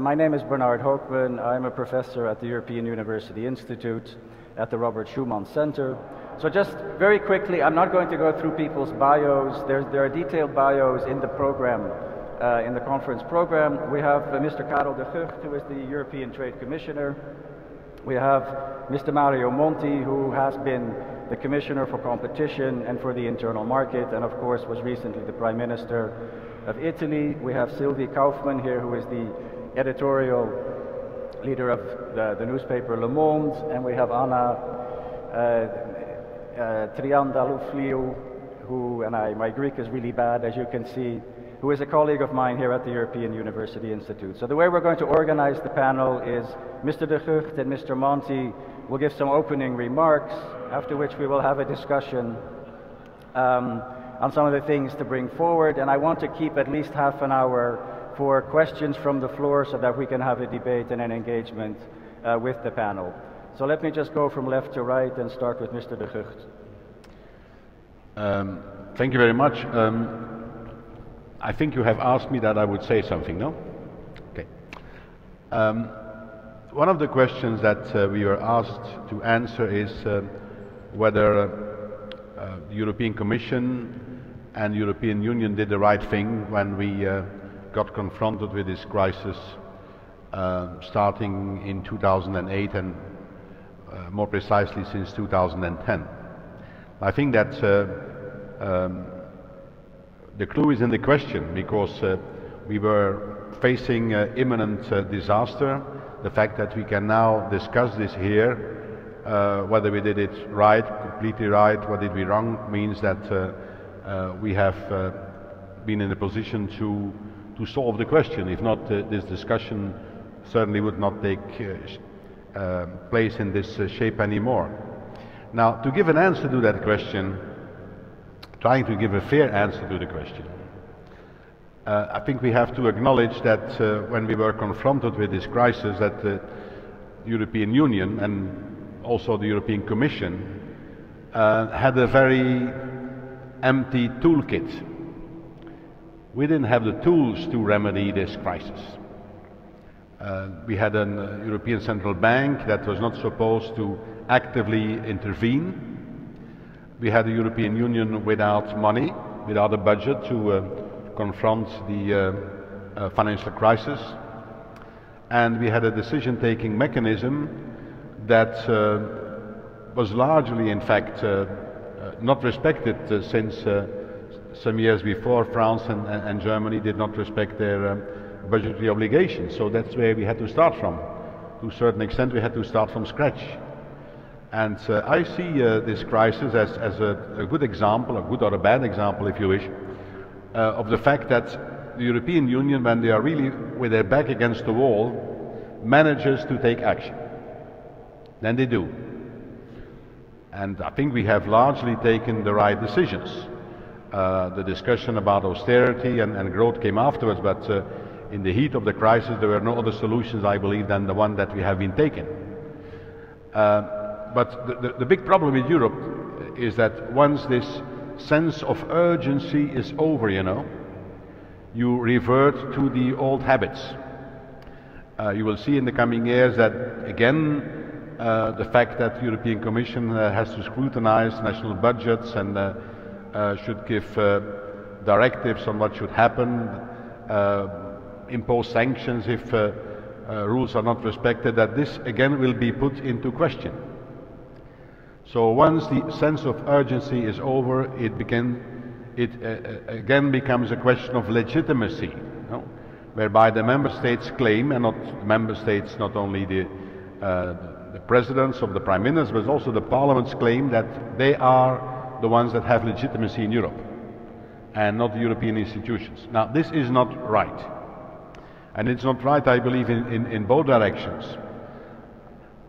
My name is Bernard Hoekman. I'm a professor at the European University Institute at the Robert Schuman Center. So just very quickly, I'm not going to go through people's bios. There are detailed bios in the program, in the conference program. We have Mr. Karel de Gucht, who is the European Trade Commissioner. We have Mr. Mario Monti, who has been the Commissioner for Competition and for the Internal Market, and of course was recently the Prime Minister of Italy. We have Sylvie Kauffmann here, who is the editorial leader of the newspaper Le Monde, and we have Anna Triandafyllidou, who, and my Greek is really bad, as you can see, who is a colleague of mine here at the European University Institute. So the way we're going to organize the panel is Mr. de Gucht and Mr. Monti will give some opening remarks, after which we will have a discussion on some of the things to bring forward, and I want to keep at least half an hour for questions from the floor so that we can have a debate and an engagement with the panel. So let me just go from left to right and start with Mr. de Gucht. Thank you very much. I think you have asked me that I would say something, no? Okay. One of the questions that we were asked to answer is whether the European Commission and European Union did the right thing when we got confronted with this crisis starting in 2008 and more precisely since 2010. I think that the clue is in the question, because we were facing imminent disaster. The fact that we can now discuss this here, whether we did it right, completely right, what did we wrong, means that we have been in a position to solve the question. If not, this discussion certainly would not take place in this shape anymore. Now, to give an answer to that question, trying to give a fair answer to the question, I think we have to acknowledge that when we were confronted with this crisis, that the European Union and also the European Commission had a very empty toolkit. We didn't have the tools to remedy this crisis. We had an European Central Bank that was not supposed to actively intervene. We had the European Union without money, without a budget to confront the financial crisis. And we had a decision-taking mechanism that was largely, in fact, not respected since some years before. France and Germany did not respect their budgetary obligations, so that's where we had to start from. To a certain extent, we had to start from scratch. And I see this crisis as a good example, a good or a bad example, if you wish, of the fact that the European Union, when they are really with their back against the wall, manages to take action. Then they do. And I think we have largely taken the right decisions. The discussion about austerity and growth came afterwards, but in the heat of the crisis there were no other solutions, I believe, than the one that we have been taken. But the big problem with Europe is that once this sense of urgency is over, you know, you revert to the old habits. You will see in the coming years that, again, the fact that the European Commission has to scrutinize national budgets and should give directives on what should happen, impose sanctions if rules are not respected, that this again will be put into question. So once the sense of urgency is over, it again becomes a question of legitimacy, you know, whereby the member states claim, and not the member states, not only the presidents of the prime ministers, but also the parliaments claim that they are the ones that have legitimacy in Europe and not the European institutions. Now, this is not right. And it's not right, I believe, in both directions.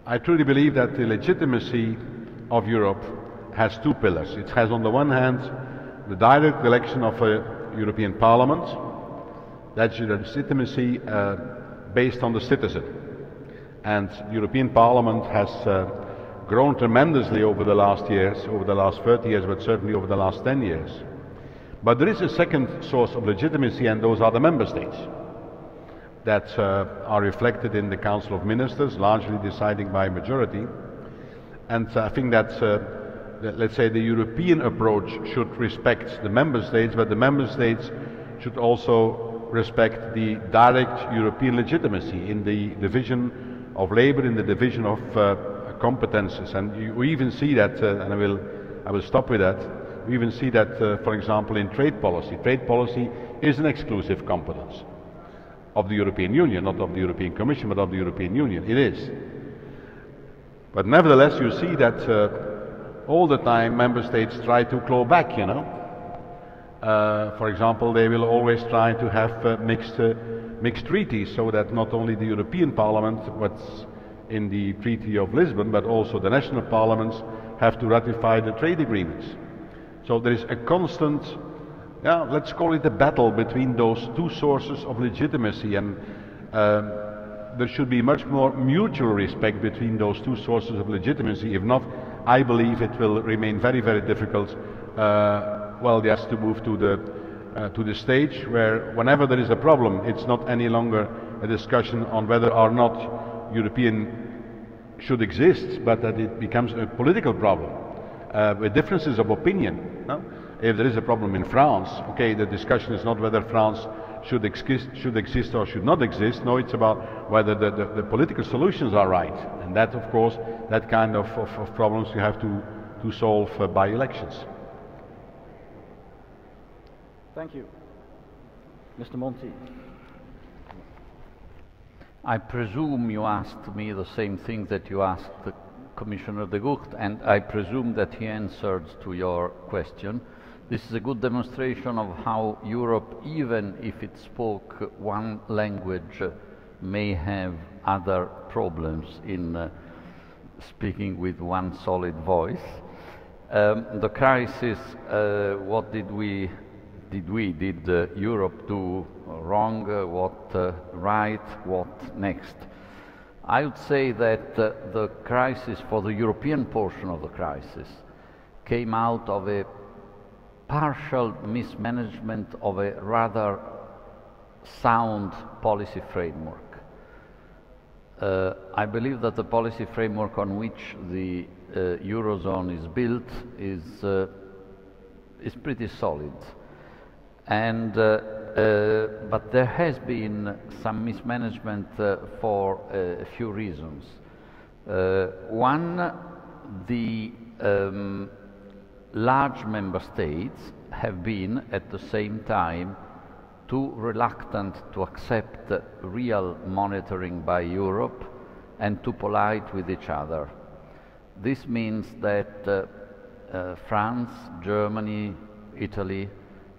I truly believe that the legitimacy of Europe has two pillars. It has, on the one hand, the direct election of a European Parliament. That's your legitimacy based on the citizen. And the European Parliament has grown tremendously over the last years, over the last 30 years, but certainly over the last 10 years. But there is a second source of legitimacy, and those are the member states. that are reflected in the Council of Ministers, largely deciding by majority. And I think that, let's say, the European approach should respect the member states, but the member states should also respect the direct European legitimacy in the division of labor, in the division of competences. And we even see that, and I will stop with that, we even see that, for example, in trade policy. Trade policy is an exclusive competence of the European Union, not of the European Commission, but of the European Union. It is. But nevertheless, you see that all the time member states try to claw back, you know. For example, they will always try to have mixed treaties, so that not only the European Parliament, what's in the Treaty of Lisbon, but also the national parliaments have to ratify the trade agreements. So there is a constant, yeah, let's call it a battle between those two sources of legitimacy, and there should be much more mutual respect between those two sources of legitimacy. If not, I believe it will remain very, very difficult. Well, they have to move to the stage where whenever there is a problem, it's not any longer a discussion on whether or not European should exist, but that it becomes a political problem with differences of opinion. No? If there is a problem in France, okay, the discussion is not whether France should exist or should not exist. No, it's about whether the political solutions are right. And that, of course, that kind of problems you have to solve by elections. Thank you. Mr. Monti. I presume you asked me the same thing that you asked the Commissioner de Gucht, and I presume that he answered to your question. This is a good demonstration of how Europe, even if it spoke one language, may have other problems in speaking with one solid voice. The crisis, what did Europe do wrong, what right, what next? I would say that the crisis, for the European portion of the crisis, came out of a partial mismanagement of a rather sound policy framework. I believe that the policy framework on which the Eurozone is built is pretty solid, and but there has been some mismanagement for a few reasons. One, the large member states have been, at the same time, too reluctant to accept real monitoring by Europe and too polite with each other. This means that France, Germany, Italy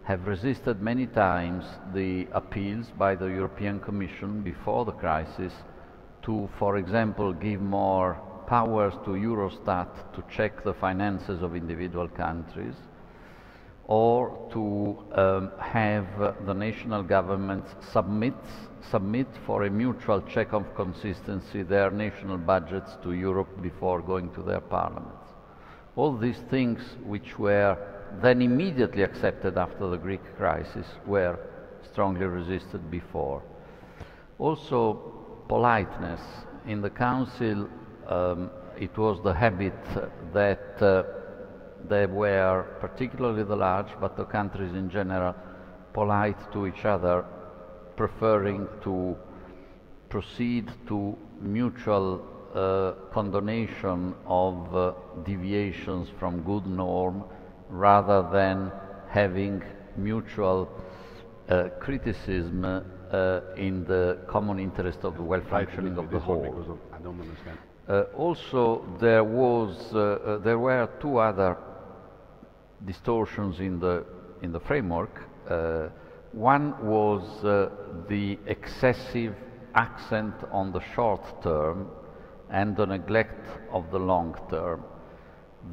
have resisted many times the appeals by the European Commission before the crisis to, for example, give more powers to Eurostat to check the finances of individual countries, or to have the national governments submit for a mutual check of consistency their national budgets to Europe before going to their parliaments. All these things, which were then immediately accepted after the Greek crisis, were strongly resisted before. Also, politeness. In the Council, it was the habit that there were, particularly the large, but the countries in general, polite to each other, preferring to proceed to mutual condonation of deviations from good norm, rather than having mutual criticism in the common interest of the well-functioning of the whole. I don't understand. Also, there were two other distortions in the framework. One was the excessive accent on the short term and the neglect of the long term.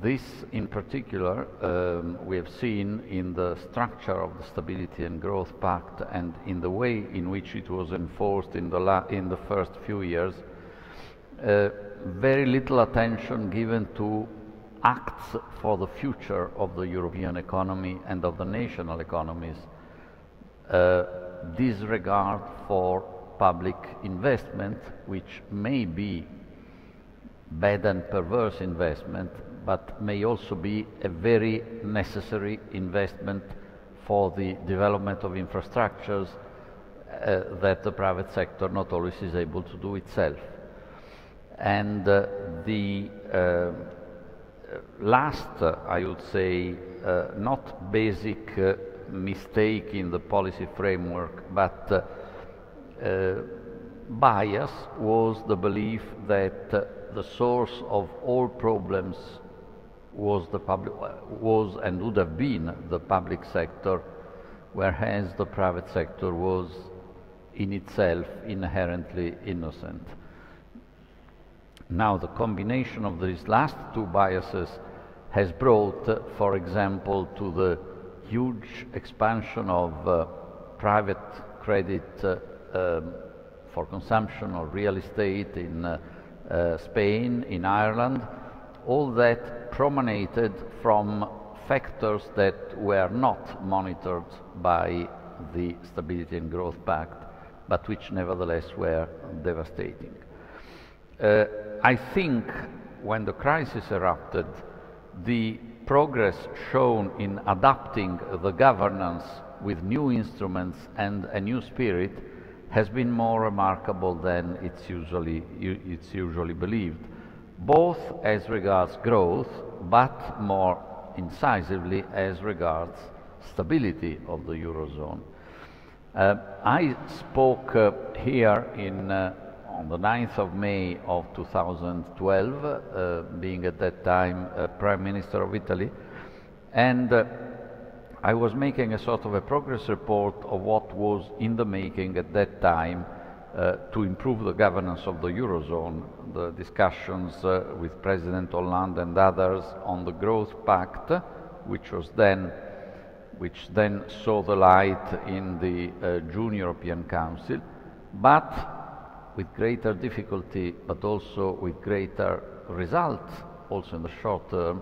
This, in particular, we have seen in the structure of the Stability and Growth Pact and in the way in which it was enforced in the first few years. Very little attention given to acts for the future of the European economy and of the national economies, disregard for public investment, which may be bad and perverse investment, but may also be a very necessary investment for the development of infrastructures that the private sector not always is able to do itself. And the last, I would say, not basic mistake in the policy framework, but bias was the belief that the source of all problems was the public, was and would have been the public sector, whereas the private sector was in itself inherently innocent. Now, the combination of these last two biases has brought, for example, to the huge expansion of private credit for consumption or real estate in Spain, in Ireland, all that emanated from factors that were not monitored by the Stability and Growth Pact, but which nevertheless were devastating. I think when the crisis erupted, the progress shown in adapting the governance with new instruments and a new spirit has been more remarkable than it's usually believed, both as regards growth, but more incisively as regards stability of the Eurozone. I spoke here in on the 9th of May of 2012, being at that time Prime Minister of Italy, and I was making a sort of a progress report of what was in the making at that time to improve the governance of the Eurozone, the discussions with President Hollande and others on the Growth Pact, which then saw the light in the June European Council, but with greater difficulty, but also with greater results, also in the short term,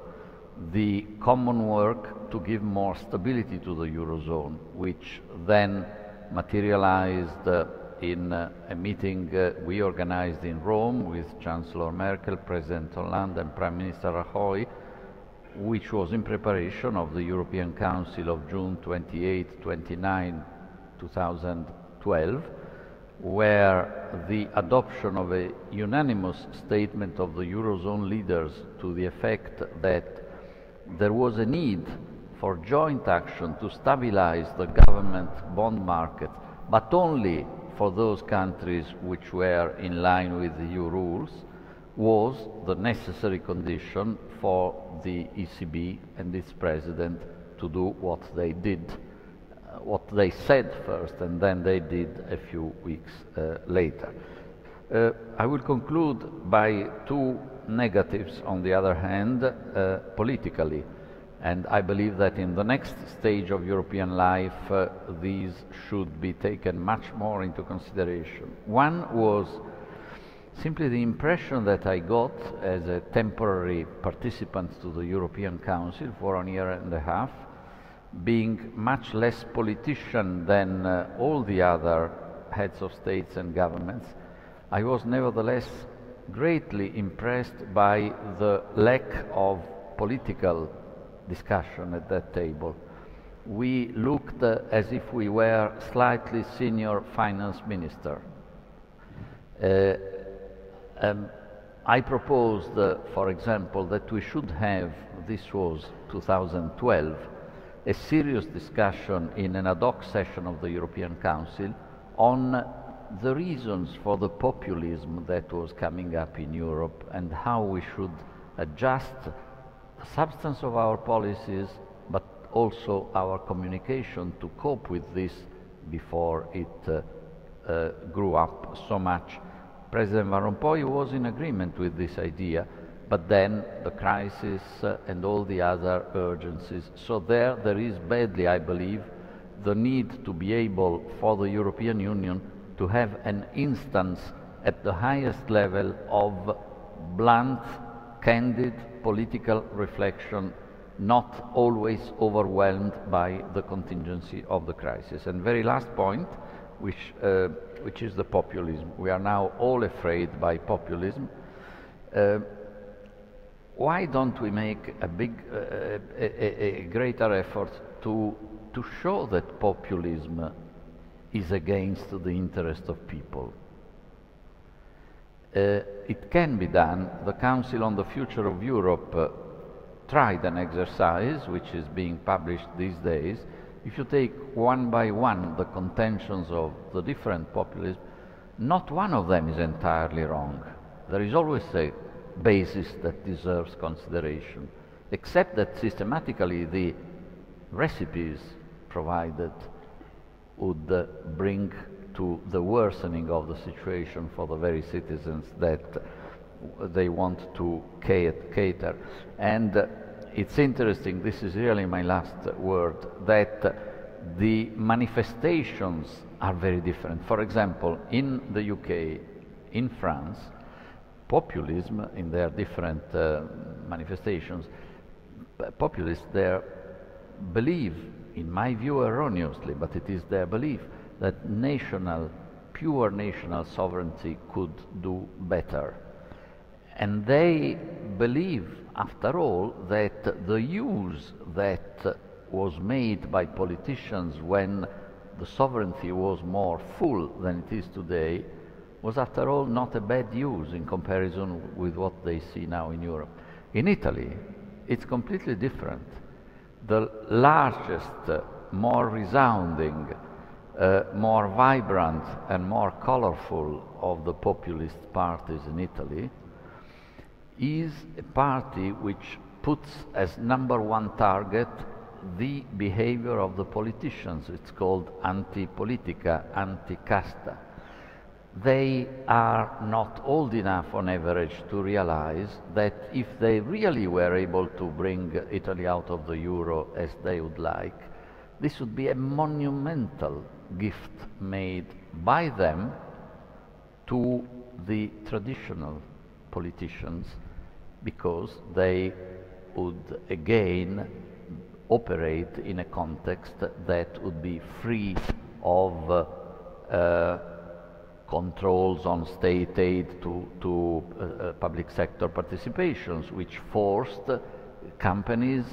the common work to give more stability to the Eurozone, which then materialized in a meeting we organized in Rome with Chancellor Merkel, President Hollande and Prime Minister Rajoy, which was in preparation of the European Council of June 28, 29, 2012, where the adoption of a unanimous statement of the Eurozone leaders to the effect that there was a need for joint action to stabilize the government bond market, but only for those countries which were in line with EU rules, was the necessary condition for the ECB and its president to do what they did. What they said first, and then they did a few weeks later. I will conclude by two negatives, on the other hand, politically. And I believe that in the next stage of European life, these should be taken much more into consideration. One was simply the impression that I got as a temporary participant to the European Council for 1.5 years, being much less politician than all the other heads of states and governments, I was nevertheless greatly impressed by the lack of political discussion at that table. We looked as if we were slightly senior finance minister. I proposed, for example, that we should have, this was 2012, a serious discussion in an ad hoc session of the European Council on the reasons for the populism that was coming up in Europe and how we should adjust the substance of our policies, but also our communication to cope with this before it grew up so much. President Van Rompuy was in agreement with this idea, but then the crisis and all the other urgencies. So there is badly, I believe, the need to be able for the European Union to have an instance at the highest level of blunt, candid political reflection, not always overwhelmed by the contingency of the crisis. And very last point, which is the populism. We are now all afraid by populism. Why don't we make a big, a greater effort to show that populism is against the interest of people? It can be done. The Council on the Future of Europe tried an exercise which is being published these days. If you take one by one the contentions of the different populism, not one of them is entirely wrong. There is always a basis that deserves consideration, except that systematically the recipes provided would bring to the worsening of the situation for the very citizens that they want to cater. And it's interesting, this is really my last word, that the manifestations are very different. For example, in the UK, in France, populism in their different manifestations, populists there believe, in my view erroneously, but it is their belief, that national, pure national sovereignty could do better. And they believe, after all, that the use that was made by politicians when the sovereignty was more full than it is today was, after all, not a bad use in comparison with what they see now in Europe. In Italy, it's completely different. The largest, more resounding, more vibrant and more colorful of the populist parties in Italy is a party which puts as number one target the behavior of the politicians. It's called anti-politica, anti-casta. They are not old enough on average to realize that if they really were able to bring Italy out of the euro as they would like, this would be a monumental gift made by them to the traditional politicians, because they would again operate in a context that would be free of controls on state aid to public sector participations, which forced companies,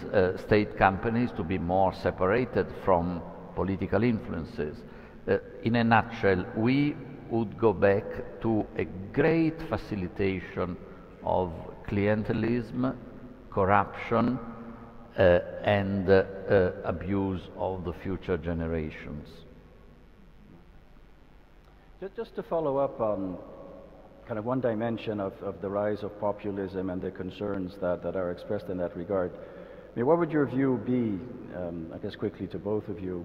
state companies, to be more separated from political influences. In a nutshell, we would go back to a great facilitation of clientelism, corruption, and abuse of the future generations. Just to follow up on kind of one dimension of the rise of populism and the concerns that are expressed in that regard, I mean, what would your view be, I guess quickly to both of you,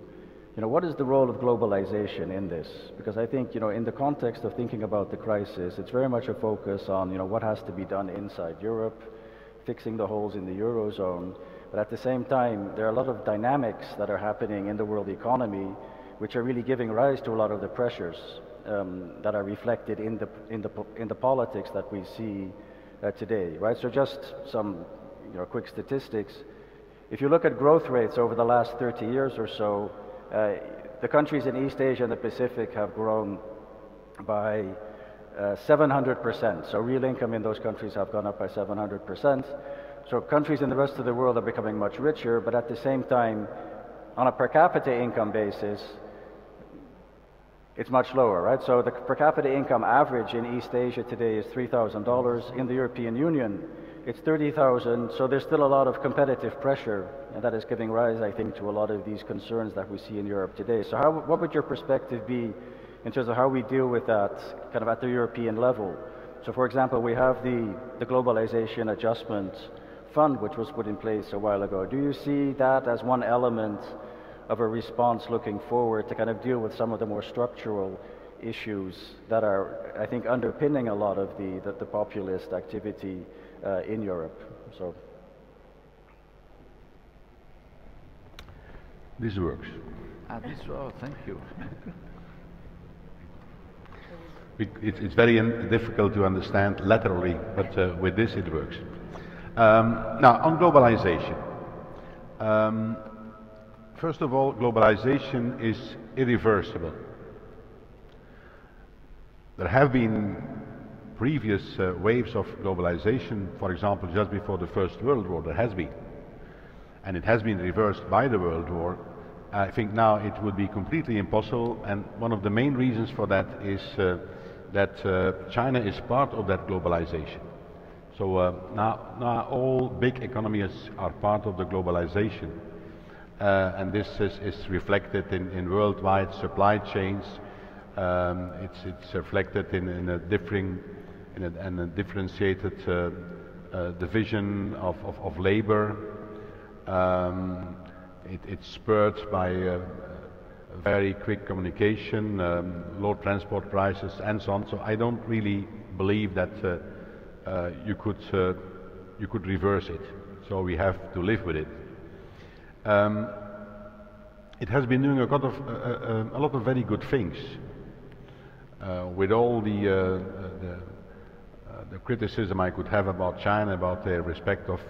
what is the role of globalization in this? Because I think, in the context of thinking about the crisis, it's very much a focus on, what has to be done inside Europe, fixing the holes in the Eurozone, but at the same time, there are a lot of dynamics that are happening in the world economy which are really giving rise to a lot of the pressures that are reflected in the politics that we see today, right? So just some quick statistics. If you look at growth rates over the last 30 years or so, the countries in East Asia and the Pacific have grown by 700%. So real income in those countries have gone up by 700%. So countries in the rest of the world are becoming much richer, but at the same time, on a per capita income basis, it's much lower, right? So the per capita income average in East Asia today is $3,000. In the European Union, it's 30,000. So there's still a lot of competitive pressure, and that is giving rise, I think, to a lot of these concerns that we see in Europe today. So what would your perspective be in terms of how we deal with that kind of at the European level? So for example, we have the Globalization Adjustment Fund, which was put in place a while ago. Do you see that as one element of a response looking forward to kind of deal with some of the more structural issues that are, I think, underpinning a lot of the populist activity in Europe? So this works. Oh, thank you. It's very difficult to understand laterally, but with this it works. Now, on globalization. First of all, globalization is irreversible. There have been previous waves of globalization, for example, just before the First World War, there has been. And it has been reversed by the World War. I think now it would be completely impossible, and one of the main reasons for that is that China is part of that globalization. So now all big economies are part of the globalization, and this is reflected in worldwide supply chains. It's reflected in a differentiated division of labor. It's spurred by very quick communication, low transport prices, and so on. So I don't really believe that you could reverse it. So we have to live with it. It has been doing a lot of very good things. With all the criticism I could have about China, about their respect of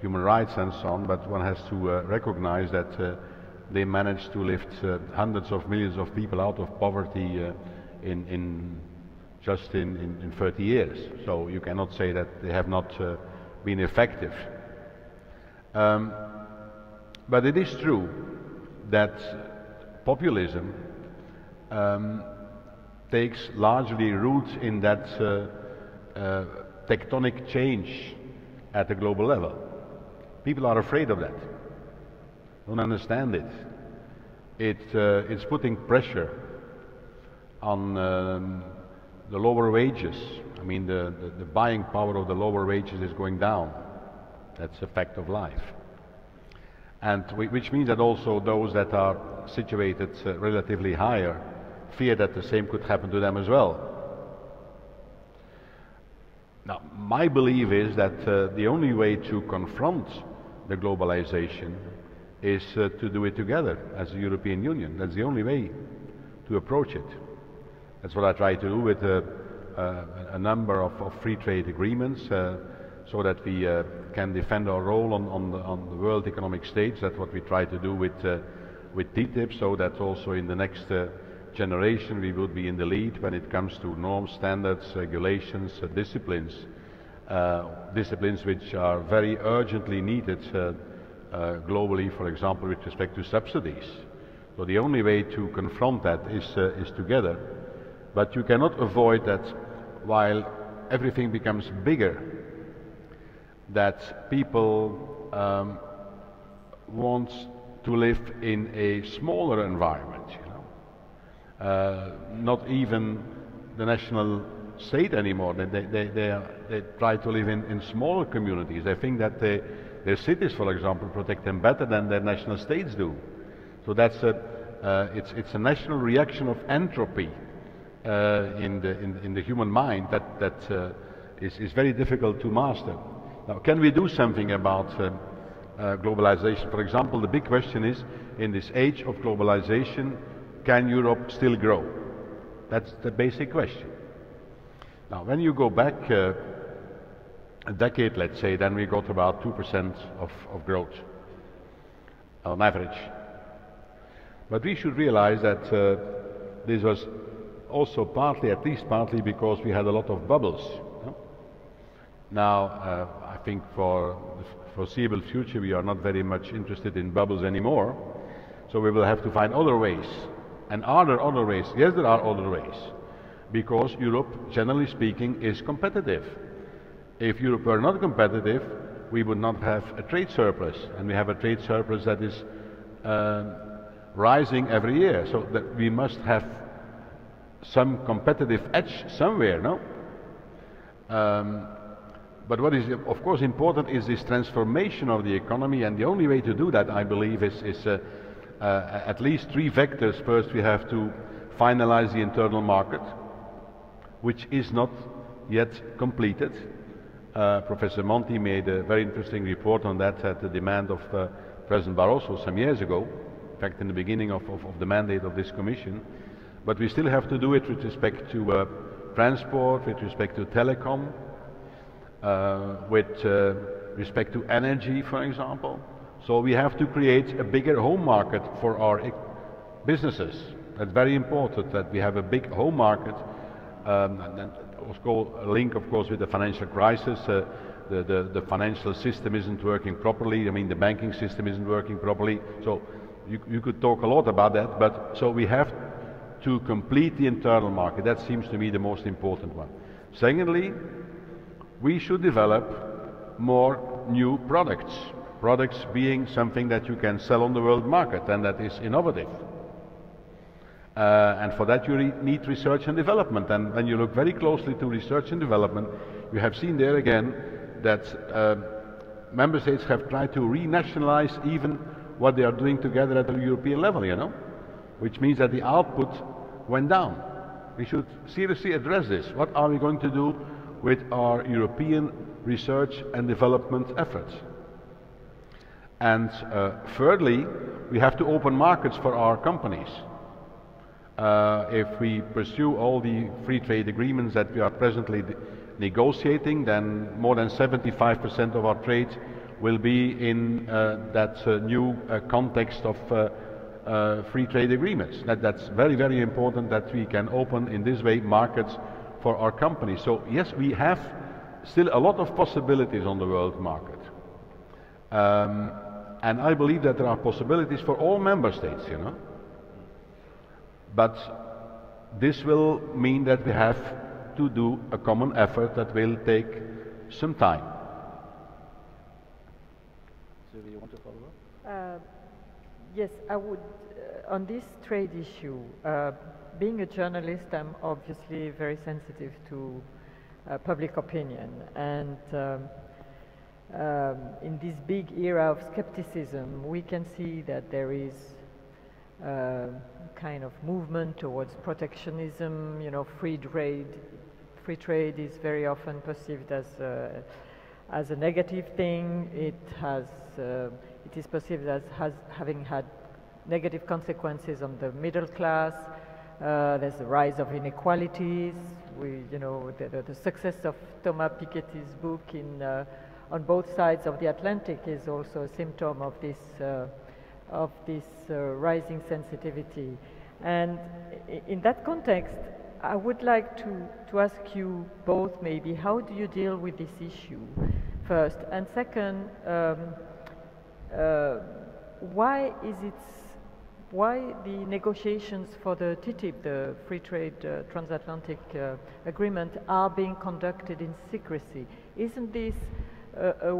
human rights and so on, but one has to recognize that they managed to lift hundreds of millions of people out of poverty in just 30 years. So you cannot say that they have not been effective. But it is true that populism takes largely root in that tectonic change at the global level. People are afraid of that, don't understand it. It's putting pressure on the lower wages. I mean, the buying power of the lower wages is going down. That's a fact of life. And which means that also those that are situated relatively higher fear that the same could happen to them as well. Now, my belief is that the only way to confront the globalization is to do it together as the European Union. That's the only way to approach it. That's what I try to do with a number of free trade agreements, so that we can defend our role on the world economic stage. That's what we try to do with TTIP, so that also in the next generation we would be in the lead when it comes to norms, standards, regulations, disciplines which are very urgently needed globally, for example, with respect to subsidies. So the only way to confront that is together. But you cannot avoid that while everything becomes bigger, that people want to live in a smaller environment, you know. Not even the national state anymore. They try to live in smaller communities. They think that their cities, for example, protect them better than their national states do. So that's it's a national reaction of entropy in the human mind that is very difficult to master. Now, can we do something about globalization? For example, the big question is, in this age of globalization, can Europe still grow? That's the basic question. Now, when you go back a decade, let's say, then we got about 2% of growth on average. But we should realize that this was also partly, at least partly, because we had a lot of bubbles. Now, I think for the foreseeable future we are not very much interested in bubbles anymore, so we will have to find other ways. And are there other ways? Yes, there are other ways, because Europe, generally speaking, is competitive. If Europe were not competitive, we would not have a trade surplus, and we have a trade surplus that is rising every year, so that we must have some competitive edge somewhere, no? But what is, of course, important is this transformation of the economy, and the only way to do that, I believe, is at least three vectors. First, we have to finalize the internal market, which is not yet completed. Professor Monti made a very interesting report on that at the demand of President Barroso some years ago, in fact, in the beginning of the mandate of this Commission. But we still have to do it with respect to transport, with respect to telecom, with respect to energy, for example. So we have to create a bigger home market for our businesses. That's very important, that we have a big home market and then link, of course, with the financial crisis. The financial system isn't working properly. I mean, the banking system isn't working properly. So you could talk a lot about that. But so we have to complete the internal market. That seems to me the most important one. Secondly, we should develop more new products. Products being something that you can sell on the world market and that is innovative. And for that you need research and development, and when you look very closely to research and development, you have seen there again that member states have tried to renationalize even what they are doing together at the European level, you know, which means that the output went down. We should seriously address this. What are we going to do with our European research and development efforts? And thirdly, we have to open markets for our companies. If we pursue all the free trade agreements that we are presently negotiating, then more than 75% of our trade will be in that new context of free trade agreements. That's very, very important that we can open in this way markets for our companies. So yes, we have still a lot of possibilities on the world market. And I believe that there are possibilities for all member states, you know. But this will mean that we have to do a common effort that will take some time. Sylvie, you want to follow up? Yes, I would. On this trade issue, being a journalist, I'm obviously very sensitive to public opinion. And in this big era of skepticism, we can see that there is kind of movement towards protectionism. You know, free trade is very often perceived as a negative thing. It is perceived as having had negative consequences on the middle class. There's the rise of inequalities. You know, the success of Thomas Piketty's book on both sides of the Atlantic is also a symptom of this. Of this rising sensitivity. And in that context, I would like to ask you both, maybe, how do you deal with this issue, first? And second, why the negotiations for the TTIP, the Free Trade Transatlantic Agreement, are being conducted in secrecy? Isn't this a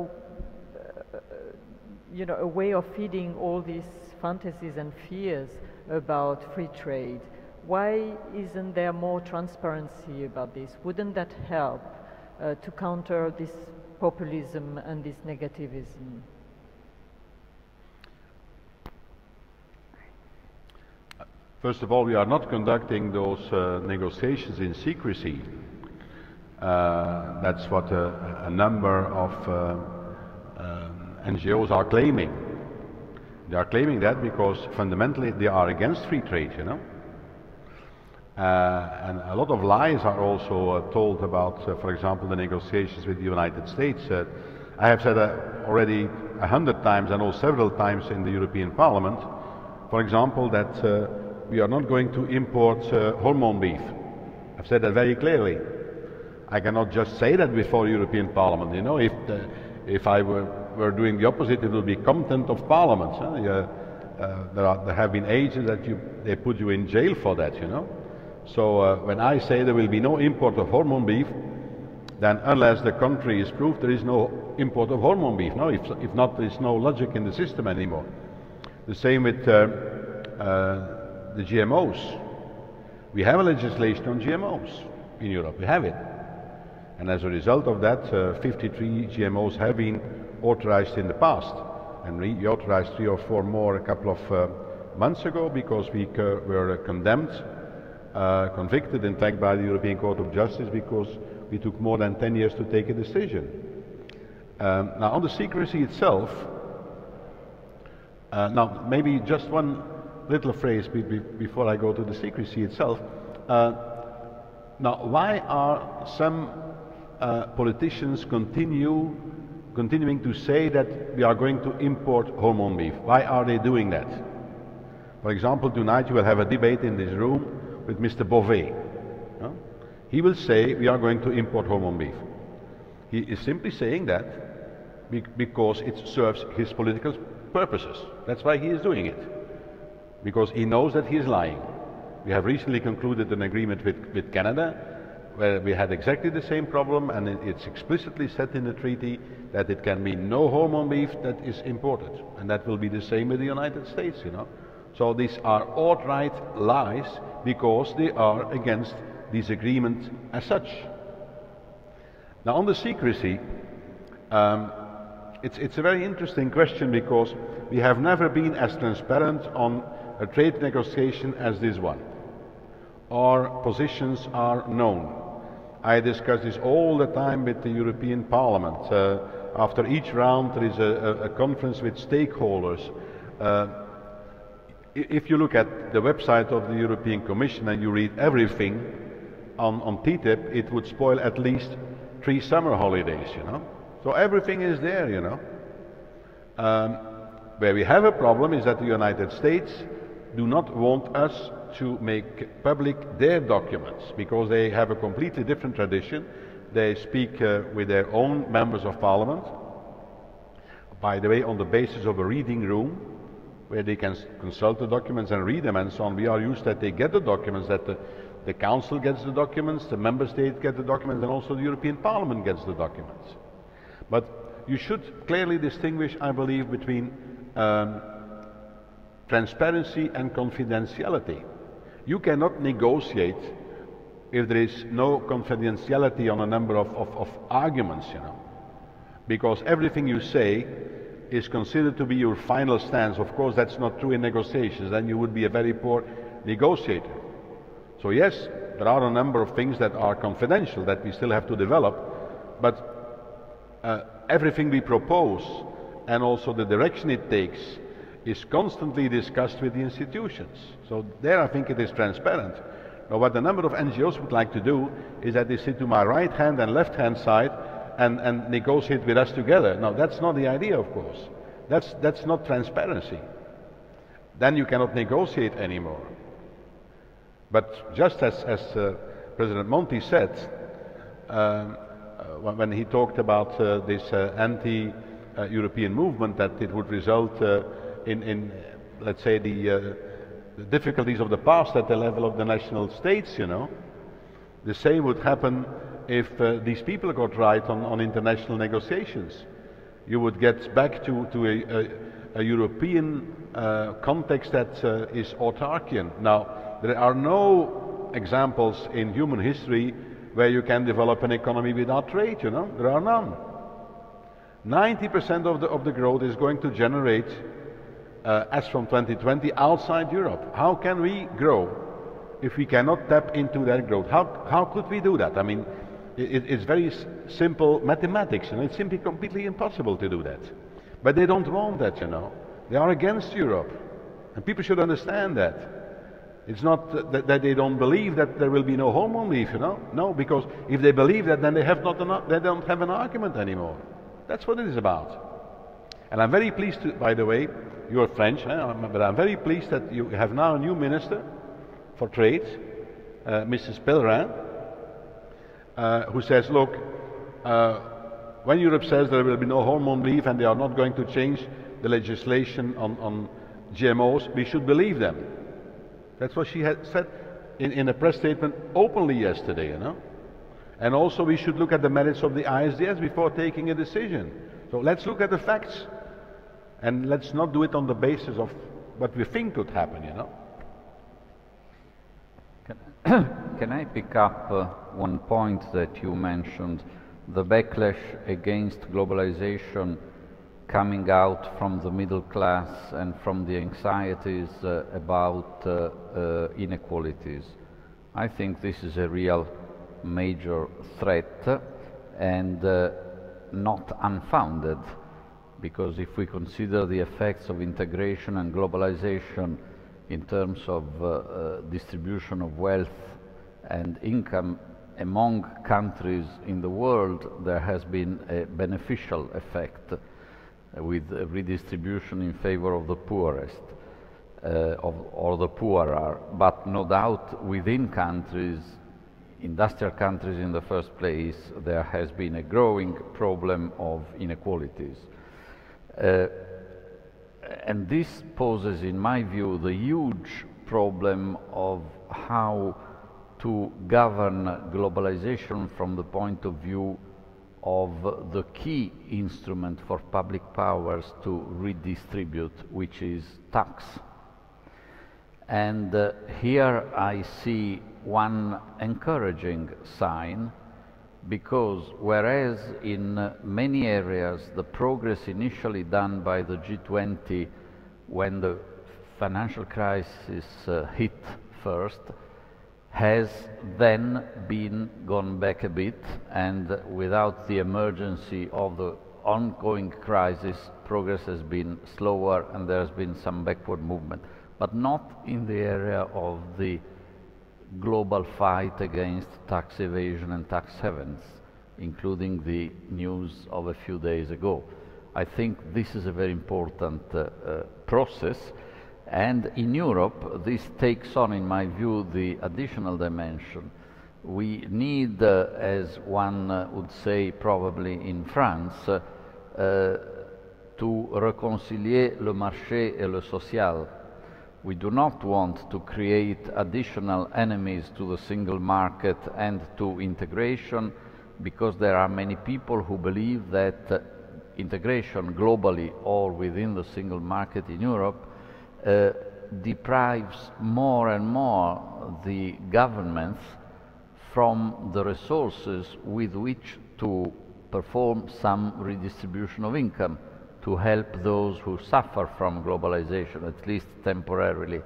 way of feeding all these fantasies and fears about free trade? Why isn't there more transparency about this? Wouldn't that help to counter this populism and this negativism? First of all, we are not conducting those negotiations in secrecy. That's what a number of NGOs are claiming. They are claiming that because fundamentally they are against free trade, you know. And a lot of lies are also told about, for example, the negotiations with the United States. I have said already 100 times, I know several times in the European Parliament, for example, that we are not going to import hormone beef. I've said that very clearly. I cannot just say that before the European Parliament, you know. If I were doing the opposite, it would be contempt of Parliament. There have been ages that they put you in jail for that, you know. So when I say there will be no import of hormone beef, then unless the country is proved, there is no import of hormone beef. No, if not, there is no logic in the system anymore. The same with the GMOs. We have a legislation on GMOs in Europe. We have it. And as a result of that, 53 GMOs have been authorized in the past, and we authorized 3 or 4 more a couple of months ago because we were condemned, convicted in fact by the European Court of Justice because we took more than 10 years to take a decision. Now on the secrecy itself, now maybe just one little phrase before I go to the secrecy itself. Now why are some politicians continuing to say that we are going to import hormone beef? Why are they doing that? For example, tonight you will have a debate in this room with Mr. Bové. Huh? He will say, we are going to import hormone beef. He is simply saying that because it serves his political purposes. That's why he is doing it, because he knows that he is lying. We have recently concluded an agreement with Canada, where we had exactly the same problem, and it's explicitly said in the treaty that it can be no hormone beef that is imported, and that will be the same with the United States, you know. So these are outright lies because they are against these agreements as such. Now, on the secrecy, it's a very interesting question, because we have never been as transparent on a trade negotiation as this one. Our positions are known. I discuss this all the time with the European Parliament. After each round there is a conference with stakeholders. If you look at the website of the European Commission and you read everything on TTIP, it would spoil at least 3 summer holidays, you know. So everything is there, you know. Where we have a problem is that the United States do not want us to make public their documents, because they have a completely different tradition. They speak with their own members of parliament, by the way, on the basis of a reading room where they can consult the documents and read them and so on. We are used that they get the documents, that the Council gets the documents, the member states get the documents, and also the European Parliament gets the documents. But you should clearly distinguish, I believe, between transparency and confidentiality. You cannot negotiate if there is no confidentiality on a number of arguments, you know, because everything you say is considered to be your final stance. Of course, that's not true in negotiations, then you would be a very poor negotiator. So yes, there are a number of things that are confidential that we still have to develop, but everything we propose and also the direction it takes is constantly discussed with the institutions. So there I think it is transparent. Now, what a number of NGOs would like to do is that they sit to my right hand and left hand side and negotiate with us together. Now, that's not the idea, of course. That's not transparency. Then you cannot negotiate anymore. But just as President Monti said, when he talked about this anti-European movement, that it would result in let's say, the difficulties of the past at the level of the national states, you know, the same would happen if these people got right on international negotiations. You would get back to a European context that is autarkian. Now, there are no examples in human history where you can develop an economy without trade, you know. There are none. 90% of the growth is going to generate as from 2020 outside Europe. How can we grow if we cannot tap into that growth? How could we do that? I mean, it's very simple mathematics, and it's simply completely impossible to do that. But they don't want that, you know. They are against Europe, and people should understand that. It's not that they don't believe that there will be no hormone beef, you know. No, because if they believe that, then they don't have an argument anymore. That's what it is about. And I'm very pleased to, by the way, you are French, but I'm very pleased that you have now a new minister for trade, Mrs. Pellerin, who says, look, when Europe says there will be no hormone beef and they are not going to change the legislation on GMOs, we should believe them. That's what she had said in a press statement openly yesterday, you know. And also we should look at the merits of the ISDS before taking a decision. So let's look at the facts. And let's not do it on the basis of what we think could happen, you know. Can I pick up one point that you mentioned, the backlash against globalization coming out from the middle class and from the anxieties about inequalities? I think this is a real major threat and not unfounded. Because if we consider the effects of integration and globalization in terms of distribution of wealth and income among countries in the world, there has been a beneficial effect with redistribution in favor of the poorest or the poorer. But no doubt within countries industrial countries in the first place, there has been a growing problem of inequalities. And this poses, in my view, the huge problem of how to govern globalization from the point of view of the key instrument for public powers to redistribute, which is tax. And here I see one encouraging sign, because whereas in many areas the progress initially done by the G20 when the financial crisis hit first has then been gone back a bit, and without the emergency of the ongoing crisis, progress has been slower and there's been some backward movement, but not in the area of the global fight against tax evasion and tax havens, including the news of a few days ago. I think this is a very important process, and in Europe this takes on, in my view, the additional dimension. We need, as one would say probably in France, to reconcilier le marché et le social. We do not want to create additional enemies to the single market and to integration, because there are many people who believe that integration globally or within the single market in Europe deprives more and more the governments from the resources with which to perform some redistribution of income, to help those who suffer from globalization, at least temporarily.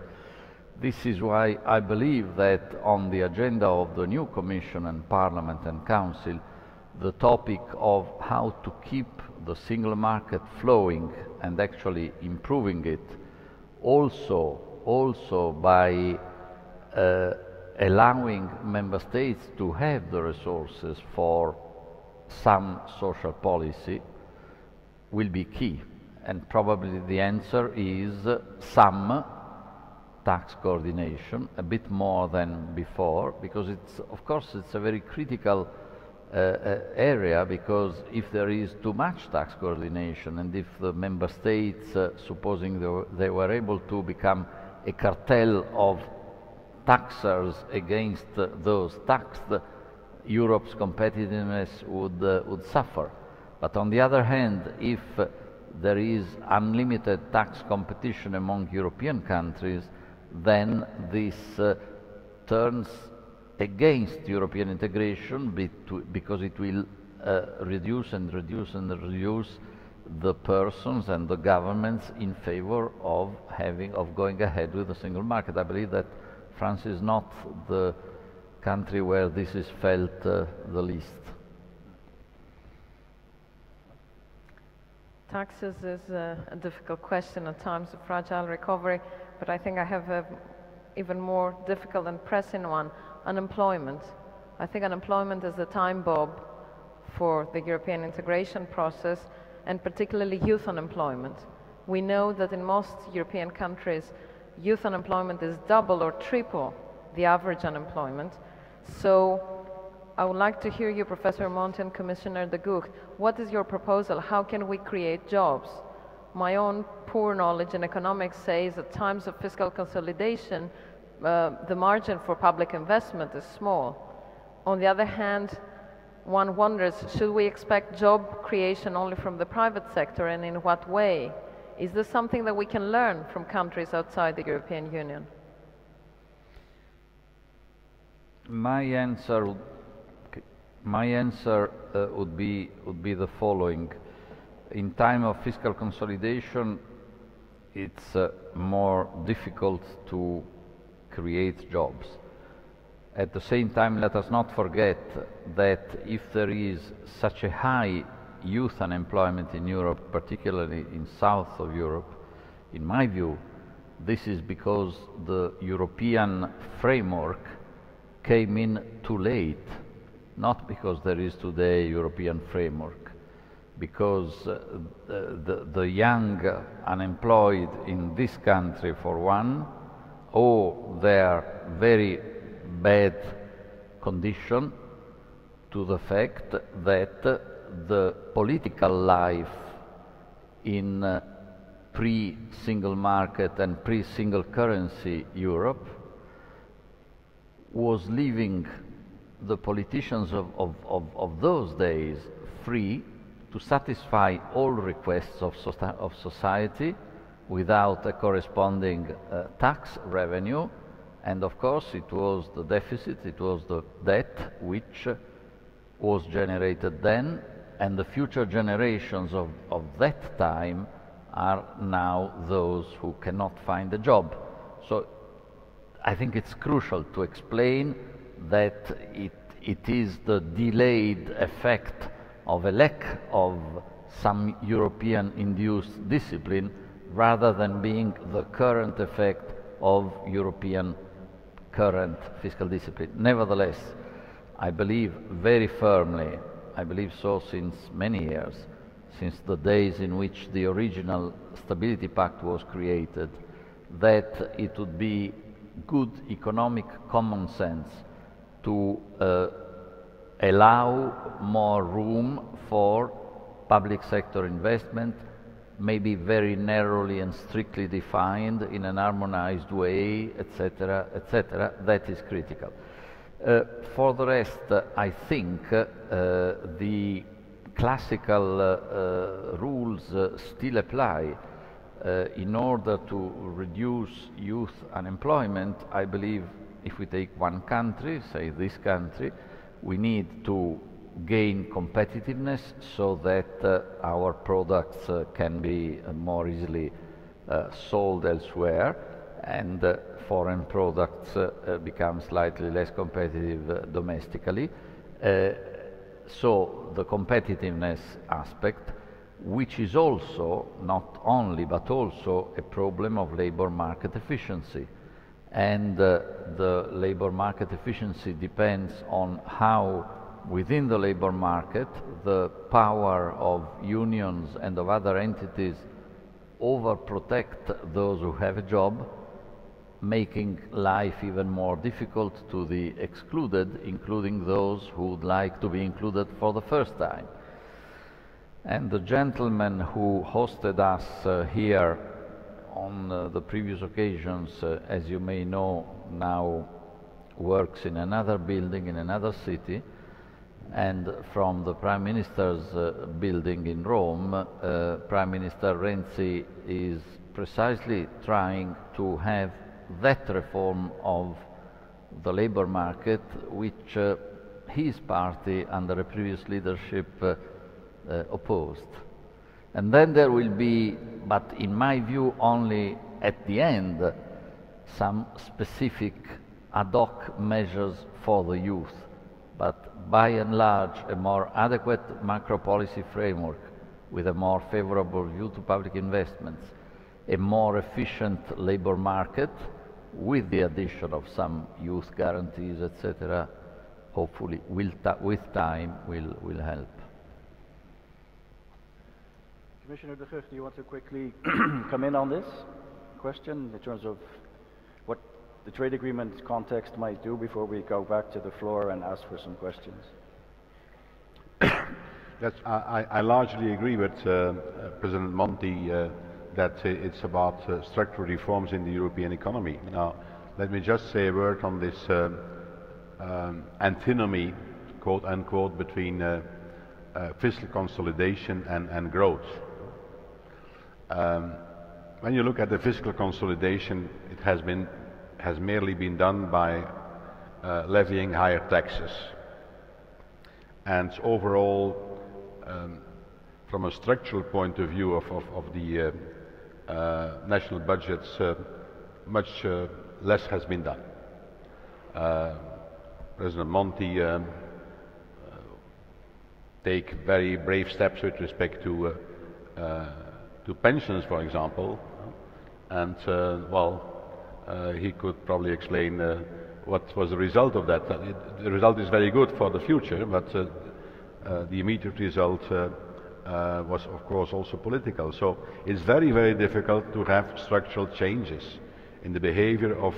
This is why I believe that on the agenda of the new Commission and Parliament and Council, the topic of how to keep the single market flowing and actually improving it, also by allowing member states to have the resources for some social policy, will be key. And probably the answer is some tax coordination, a bit more than before, because it's, of course, it's a very critical area, because if there is too much tax coordination, and if the member states, supposing they were able to become a cartel of taxers against those taxed, Europe's competitiveness would suffer. But on the other hand, if there is unlimited tax competition among European countries, then this turns against European integration, because it will reduce and reduce and reduce the persons and the governments in favor of going ahead with the single market. I believe that France is not the country where this is felt the least. Taxes is a difficult question at times of fragile recovery, but I think I have an even more difficult and pressing one, unemployment. I think unemployment is a time bomb for the European integration process, and particularly youth unemployment. We know that in most European countries, youth unemployment is double or triple the average unemployment. So I would like to hear you, Professor Monti and Commissioner de Gucht. What is your proposal? How can we create jobs? My own poor knowledge in economics says at times of fiscal consolidation, the margin for public investment is small. On the other hand, one wonders, should we expect job creation only from the private sector, and in what way? Is this something that we can learn from countries outside the European Union? My answer would be the following. In time of fiscal consolidation, it's more difficult to create jobs. At the same time, let us not forget that if there is such a high youth unemployment in Europe, particularly in south of Europe, in my view, this is because the European framework came in too late. Not because there is today a European framework, because the young unemployed in this country, for one, owe their very bad condition to the fact that the political life in pre-single market and pre-single currency Europe was leaving the politicians of those days free to satisfy all requests of society without a corresponding tax revenue, and of course it was the deficit, it was the debt which was generated then, and the future generations of that time are now those who cannot find a job. So I think it's crucial to explain that it is the delayed effect of a lack of some European-induced discipline rather than being the current effect of European current fiscal discipline. Nevertheless, I believe very firmly, I believe so since many years, since the days in which the original Stability Pact was created, that it would be good economic common sense to allow more room for public sector investment, maybe very narrowly and strictly defined in an harmonized way, etc., etc. That is critical. For the rest, I think the classical rules still apply. In order to reduce youth unemployment, I believe if we take one country, say this country, we need to gain competitiveness so that our products can be more easily sold elsewhere, and foreign products become slightly less competitive domestically. So the competitiveness aspect, which is also, not only, but also a problem of labor market efficiency. And the labor market efficiency depends on how, within the labor market, the power of unions and of other entities overprotect those who have a job, making life even more difficult to the excluded, including those who would like to be included for the first time. And the gentleman who hosted us here on the previous occasions, as you may know, now works in another building in another city, and from the Prime Minister's building in Rome, Prime Minister Renzi is precisely trying to have that reform of the labor market which his party under a previous leadership opposed. And then there will be, but in my view only at the end, some specific ad hoc measures for the youth, but by and large a more adequate macro policy framework with a more favorable view to public investments, a more efficient labor market with the addition of some youth guarantees, etc., hopefully with time will help. Commissioner de Gucht, do you want to quickly come in on this question in terms of what the trade agreement context might do before we go back to the floor and ask for some questions? Yes, I largely agree with President Monti that it's about structural reforms in the European economy. Now, let me just say a word on this antinomy, quote unquote, between fiscal consolidation and growth. When you look at the fiscal consolidation, it has merely been done by levying higher taxes. And overall, from a structural point of view of the national budgets, much less has been done. President Monti take very brave steps with respect to pensions, for example, and he could probably explain what was the result of that. The result is very good for the future, but the immediate result was, of course, also political. So it's very, very difficult to have structural changes in the behavior of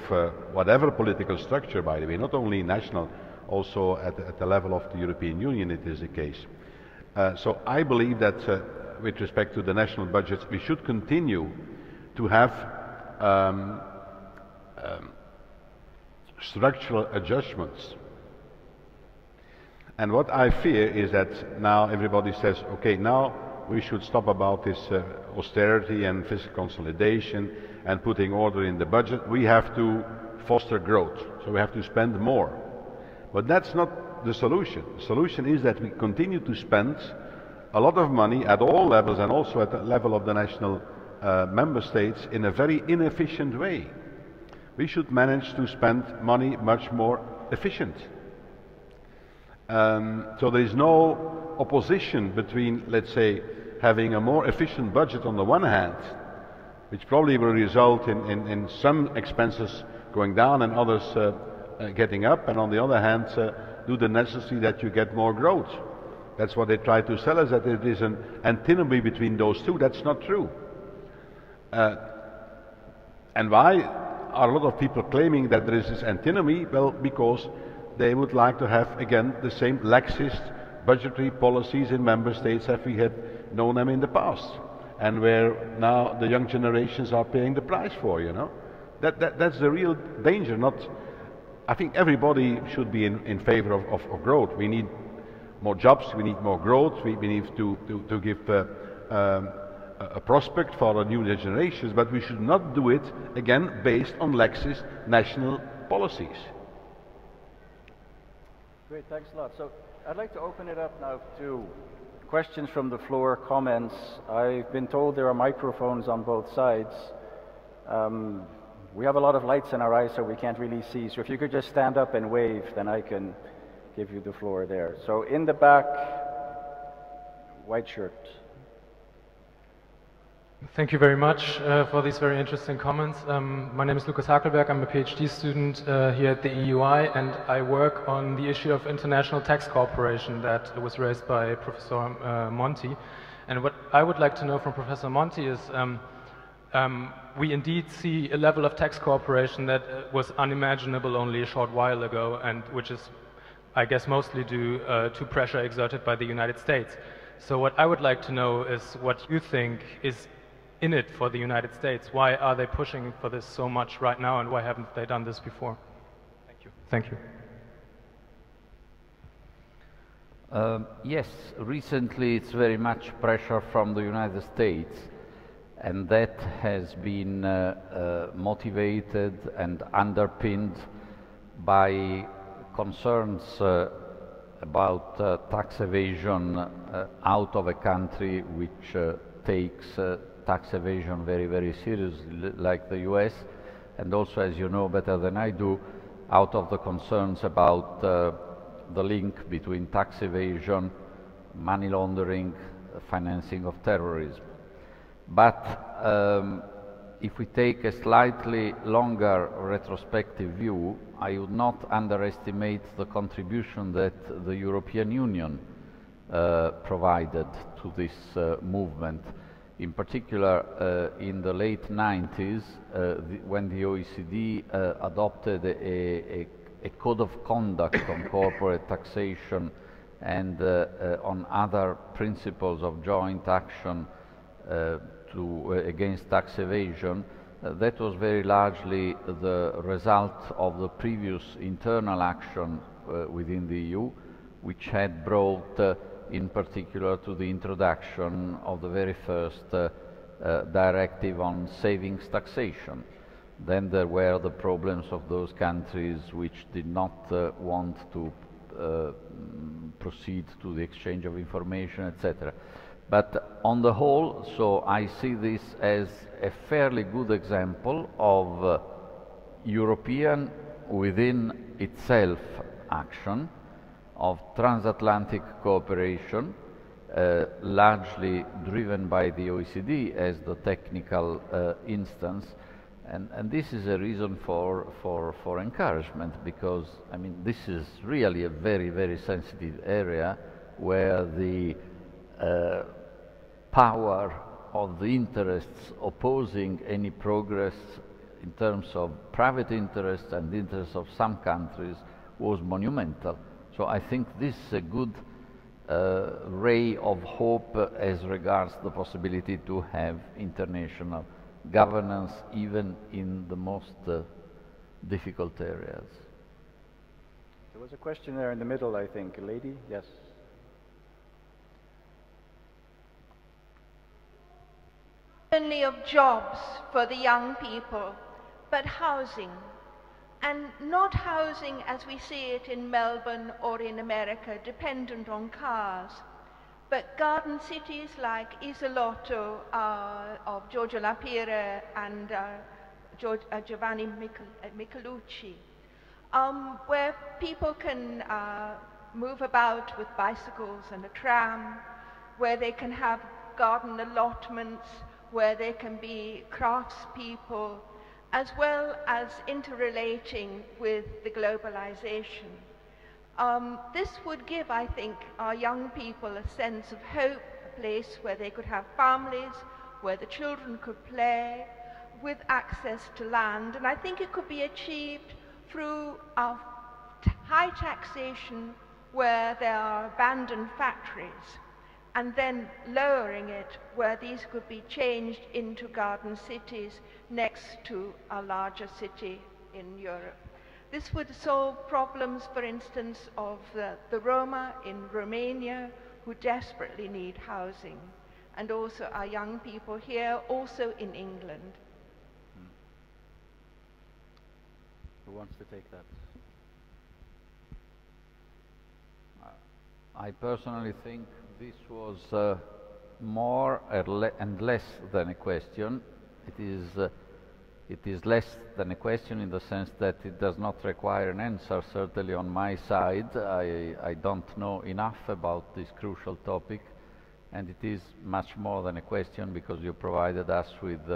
whatever political structure, by the way, not only national, also at the level of the European Union it is the case. So I believe that with respect to the national budgets, we should continue to have structural adjustments. And what I fear is that now everybody says, okay, now we should stop about this austerity and fiscal consolidation and putting order in the budget. We have to foster growth, so we have to spend more. But that's not the solution. The solution is that we continue to spend a lot of money at all levels and also at the level of the national member states in a very inefficient way. We should manage to spend money much more efficient. So there is no opposition between, let's say, having a more efficient budget on the one hand, which probably will result in some expenses going down and others getting up, and on the other hand, do the necessary that you get more growth. That's what they try to sell us, that it is an antinomy between those two. That's not true. And why are a lot of people claiming that there is this antinomy? Well, because they would like to have, again, the same laxist budgetary policies in member states as we had known them in the past, and where now the young generations are paying the price for, you know. That's the real danger. Not, I think everybody should be in favor of growth. We need more jobs, we need more growth, we need to give a prospect for the new generations, but we should not do it, again, based on laxist national policies. Great, thanks a lot. So I'd like to open it up now to questions from the floor, comments. I've been told there are microphones on both sides. We have a lot of lights in our eyes, so we can't really see. So if you could just stand up and wave, then I can give you the floor there. So in the back, white shirt. Thank you very much for these very interesting comments. My name is Lucas Hakelberg. I'm a PhD student here at the EUI, and I work on the issue of international tax cooperation that was raised by Professor Monti. And what I would like to know from Professor Monti is we indeed see a level of tax cooperation that was unimaginable only a short while ago, and which is, I guess, mostly due to pressure exerted by the United States. So what I would like to know is what you think is in it for the United States. Why are they pushing for this so much right now, and why haven't they done this before? Thank you. Thank you. Yes, recently it's very much pressure from the United States, and that has been motivated and underpinned by concerns about tax evasion out of a country which takes tax evasion very, very seriously, like the US, and also, as you know better than I do, out of the concerns about the link between tax evasion, money laundering, financing of terrorism. But if we take a slightly longer retrospective view, I would not underestimate the contribution that the European Union provided to this movement. In particular, in the late 90s, when the OECD adopted a code of conduct on corporate taxation and on other principles of joint action against tax evasion, that was very largely the result of the previous internal action within the EU, which had brought, in particular, to the introduction of the very first directive on savings taxation. Then there were the problems of those countries which did not want to proceed to the exchange of information, etc. But on the whole, so I see this as a fairly good example of European within itself action, of transatlantic cooperation, largely driven by the OECD as the technical instance. And this is a reason for encouragement, because, I mean, this is really a very, very sensitive area where the power of the interests opposing any progress in terms of private interests and the interests of some countries was monumental. So I think this is a good ray of hope as regards the possibility to have international governance even in the most difficult areas. There was a question there in the middle, I think. A lady? Yes. Only of jobs for the young people, but housing. And not housing as we see it in Melbourne or in America, dependent on cars, but garden cities like Isolotto of Giorgio La Pira and Giovanni Michelucci, where people can move about with bicycles and a tram, where they can have garden allotments, where they can be craftspeople, as well as interrelating with the globalization. This would give, I think, our young people a sense of hope, a place where they could have families, where the children could play, with access to land. And I think it could be achieved through our high taxation where there are abandoned factories, and then lowering it where these could be changed into garden cities next to a larger city in Europe. This would solve problems, for instance, of the Roma in Romania, who desperately need housing, and also our young people here, also in England. Who wants to take that? I personally think this was more and less than a question. It is less than a question in the sense that it does not require an answer, certainly on my side. I don't know enough about this crucial topic, and it is much more than a question because you provided us with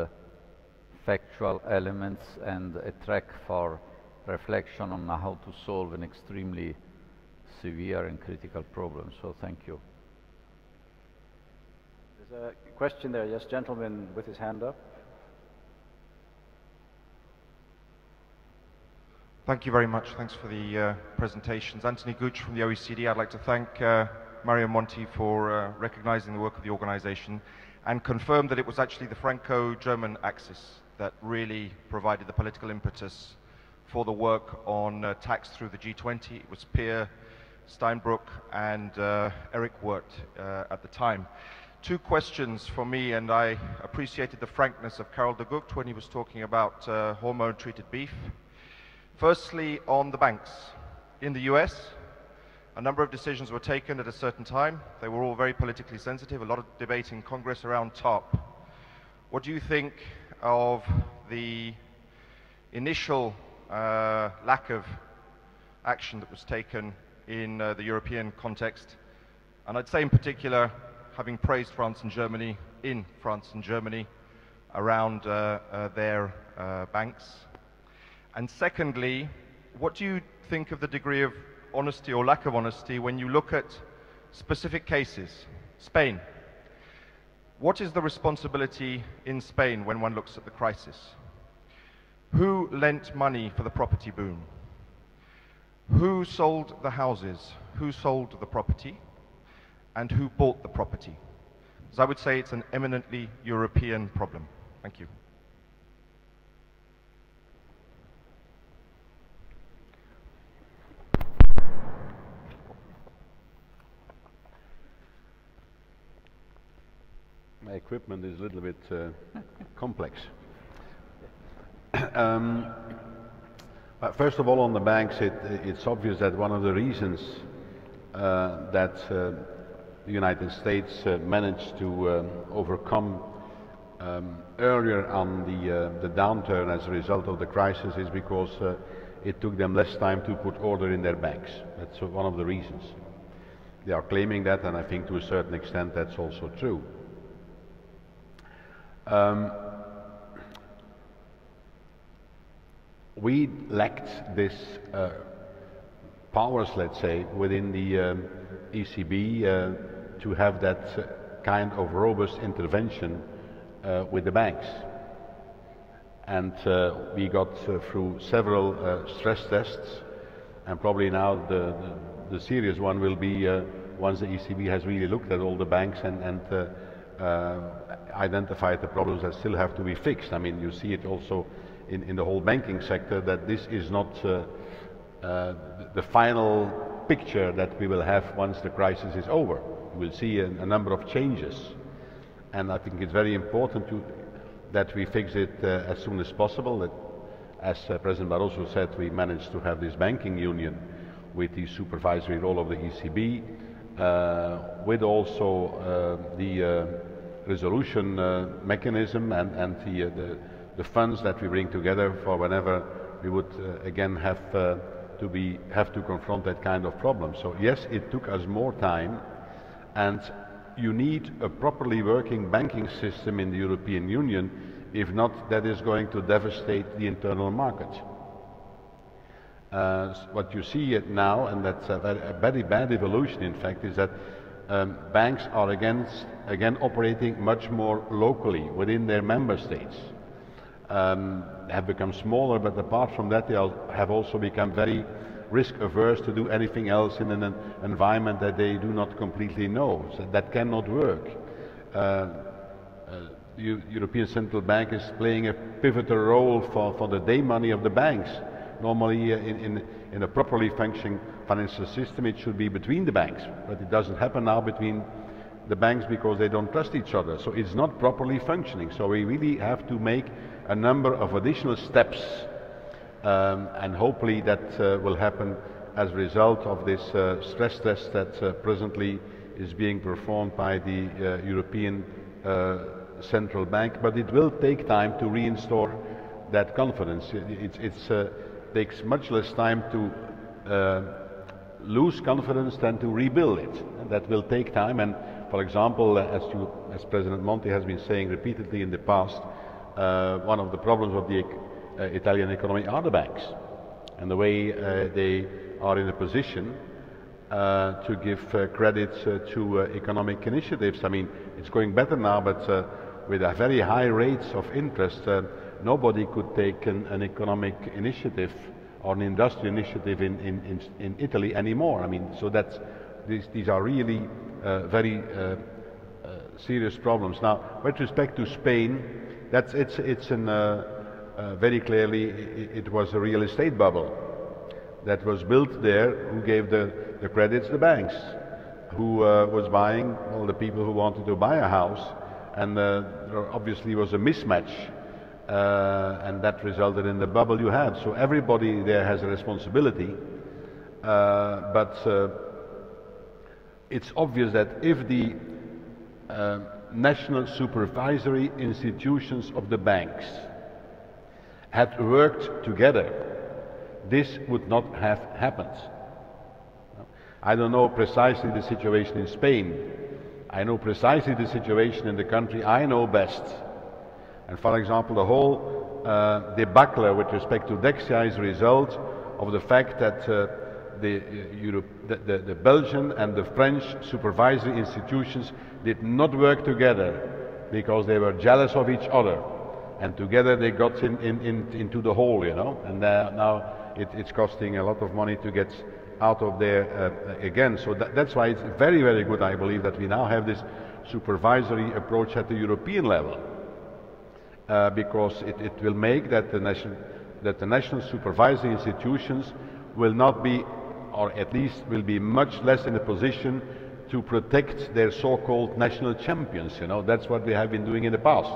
factual elements and a track for reflection on how to solve an extremely severe and critical problem. So thank you. There's a question there, yes, gentleman with his hand up. Thank you very much. Thanks for the presentations. Anthony Gooch from the OECD. I'd like to thank Mario Monti for recognizing the work of the organization and confirm that it was actually the Franco-German axis that really provided the political impetus for the work on tax through the G20. It was Peer, Steinbrück and Eric Wirth at the time. Two questions for me, and I appreciated the frankness of Karel de Gucht when he was talking about hormone-treated beef. Firstly, on the banks. In the US, a number of decisions were taken at a certain time. They were all very politically sensitive, a lot of debate in Congress around TARP. What do you think of the initial lack of action that was taken in the European context? And I'd say in particular, having praised France and Germany, in France and Germany, around their banks. And secondly, what do you think of the degree of honesty or lack of honesty when you look at specific cases? Spain. What is the responsibility in Spain when one looks at the crisis? Who lent money for the property boom? Who sold the houses? Who sold the property? And who bought the property? Because I would say it's an eminently European problem. Thank you. My equipment is a little bit complex. But first of all, on the banks, it's obvious that one of the reasons that the United States managed to overcome earlier on the downturn as a result of the crisis is because it took them less time to put order in their banks. That's one of the reasons. They are claiming that, and I think to a certain extent that's also true. We lacked this powers, let's say, within the ECB to have that kind of robust intervention with the banks. And we got through several stress tests and probably now the serious one will be once the ECB has really looked at all the banks and identified the problems that still have to be fixed. I mean, you see it also in the whole banking sector, that this is not the final picture that we will have once the crisis is over. We'll see a number of changes, and I think it's very important that we fix it as soon as possible. That, as President Barroso said, we managed to have this banking union with the supervisory role of the ECB, with also the resolution mechanism and the funds that we bring together for whenever we would again have to confront that kind of problem. So yes, it took us more time, and you need a properly working banking system in the European Union. If not, that is going to devastate the internal market. What you see now, and that's a very bad evolution in fact, is that banks are again operating much more locally within their member states. Have become smaller, but apart from that, they have also become very risk averse to do anything else in an environment that they do not completely know. So that cannot work. The European Central Bank is playing a pivotal role for the day money of the banks. Normally, in a properly functioning financial system, it should be between the banks, but it doesn't happen now between the banks because they don't trust each other. So it's not properly functioning. So we really have to make a number of additional steps, and hopefully that will happen as a result of this stress test that presently is being performed by the European Central Bank. But it will take time to reinstore that confidence. It takes much less time to lose confidence than to rebuild it. And that will take time. And for example, as President Monti has been saying repeatedly in the past, one of the problems of the Italian economy are the banks, and the way they are in a position to give credit to economic initiatives. I mean, it's going better now, but with a very high rates of interest, nobody could take an economic initiative or an industrial initiative in Italy anymore. I mean, so that's, these are really very serious problems. Now, with respect to Spain, very clearly it was a real estate bubble that was built there. Who gave the credits? The banks. Who was buying? All the people who wanted to buy a house, and there obviously was a mismatch, and that resulted in the bubble you had. So everybody there has a responsibility, but it's obvious that if the national supervisory institutions of the banks had worked together, this would not have happened. I don't know precisely the situation in Spain. I know precisely the situation in the country I know best. And for example, the whole debacle with respect to Dexia is a result of the fact that the Belgian and the French supervisory institutions did not work together because they were jealous of each other, and together they got into the hole, you know, and now it's costing a lot of money to get out of there again. So that's why it's very, very good, I believe, that we now have this supervisory approach at the European level, because it will make that the national supervisory institutions will not be, or at least will be much less in a position to protect their so-called national champions. You know, that's what they have been doing in the past.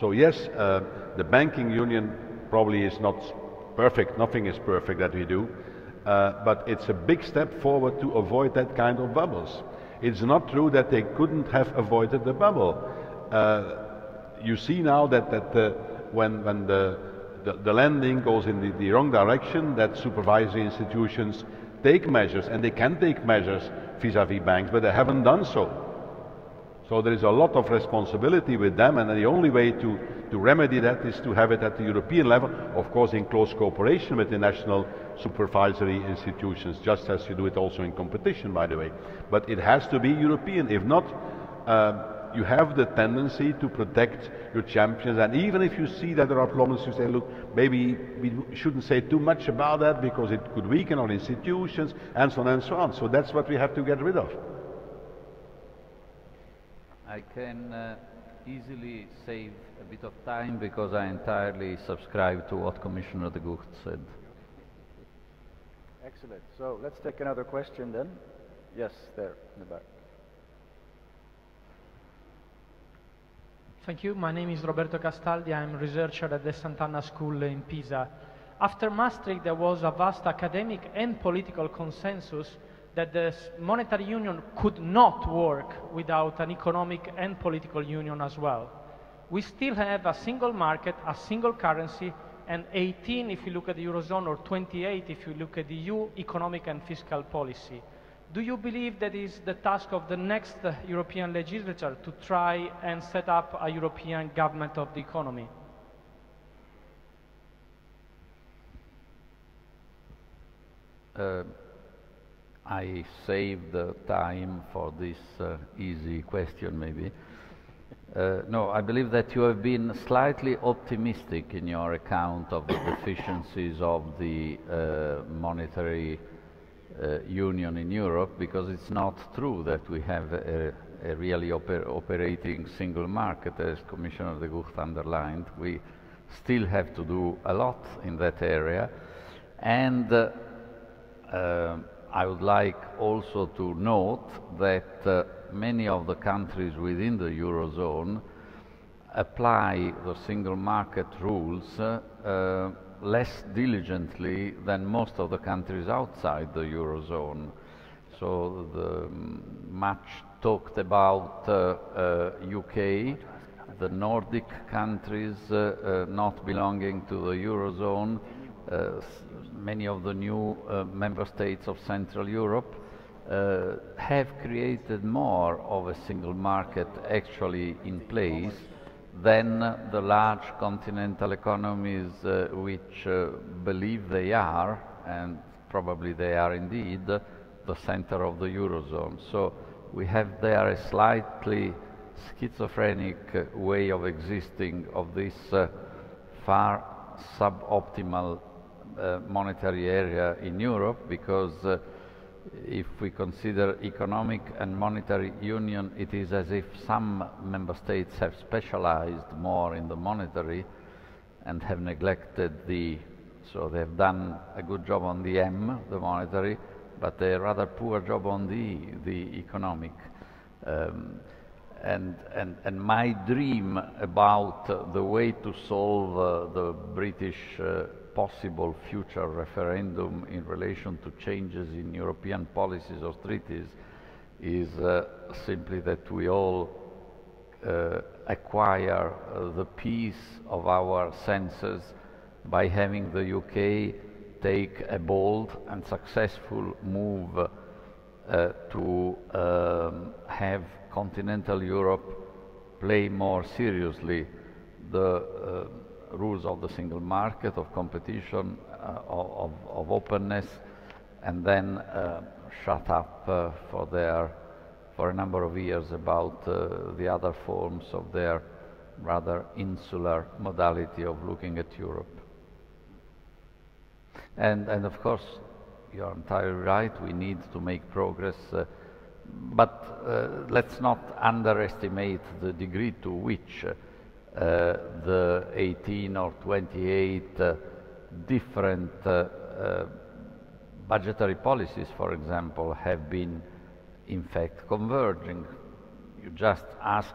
So yes, the banking union probably is not perfect. Nothing is perfect that we do, but it's a big step forward to avoid that kind of bubbles. It's not true that they couldn't have avoided the bubble. You see now that when the lending goes in the wrong direction, that supervisory institutions take measures, and they can take measures vis-à-vis banks, but they haven't done so. So there is a lot of responsibility with them, and the only way to remedy that is to have it at the European level, of course in close cooperation with the national supervisory institutions, just as you do it also in competition, by the way. But it has to be European. If not, you have the tendency to protect your champions, and even if you see that there are problems, you say, look, maybe we shouldn't say too much about that because it could weaken our institutions, and so on and so on. So that's what we have to get rid of. I can easily save a bit of time because I entirely subscribe to what Commissioner de Gucht said. Excellent. So let's take another question then. Yes, there in the back. Thank you. My name is Roberto Castaldi. I'm a researcher at the Sant'Anna School in Pisa. After Maastricht, there was a vast academic and political consensus that the monetary union could not work without an economic and political union as well. We still have a single market, a single currency, and 18 if you look at the Eurozone, or 28 if you look at the EU economic and fiscal policy. Do you believe that is the task of the next European legislature to try and set up a European government of the economy? I saved the time for this easy question, maybe. No, I believe that you have been slightly optimistic in your account of the deficiencies of the monetary union in Europe, because it's not true that we have a really operating single market, as Commissioner de Gucht underlined. We still have to do a lot in that area, and I would like also to note that many of the countries within the Eurozone apply the single market rules less diligently than most of the countries outside the Eurozone. So the much talked about UK, the Nordic countries not belonging to the Eurozone, many of the new member states of Central Europe have created more of a single market actually in place than the large continental economies which believe they are, and probably they are indeed, the center of the Eurozone. So we have there a slightly schizophrenic way of existing of this far suboptimal monetary area in Europe, because if we consider economic and monetary union, it is as if some member states have specialized more in the monetary and have neglected the... So they've done a good job on the M, the monetary, but a rather poor job on the economic. And my dream about the way to solve the British possible future referendum in relation to changes in European policies or treaties is simply that we all acquire the peace of our senses by having the UK take a bold and successful move to have continental Europe play more seriously the rules of the single market, of competition, of openness, and then shut up for a number of years about the other forms of their rather insular modality of looking at Europe. And of course, you're entirely right, we need to make progress, but let's not underestimate the degree to which the 18 or 28 different budgetary policies, for example, have been in fact converging. You just ask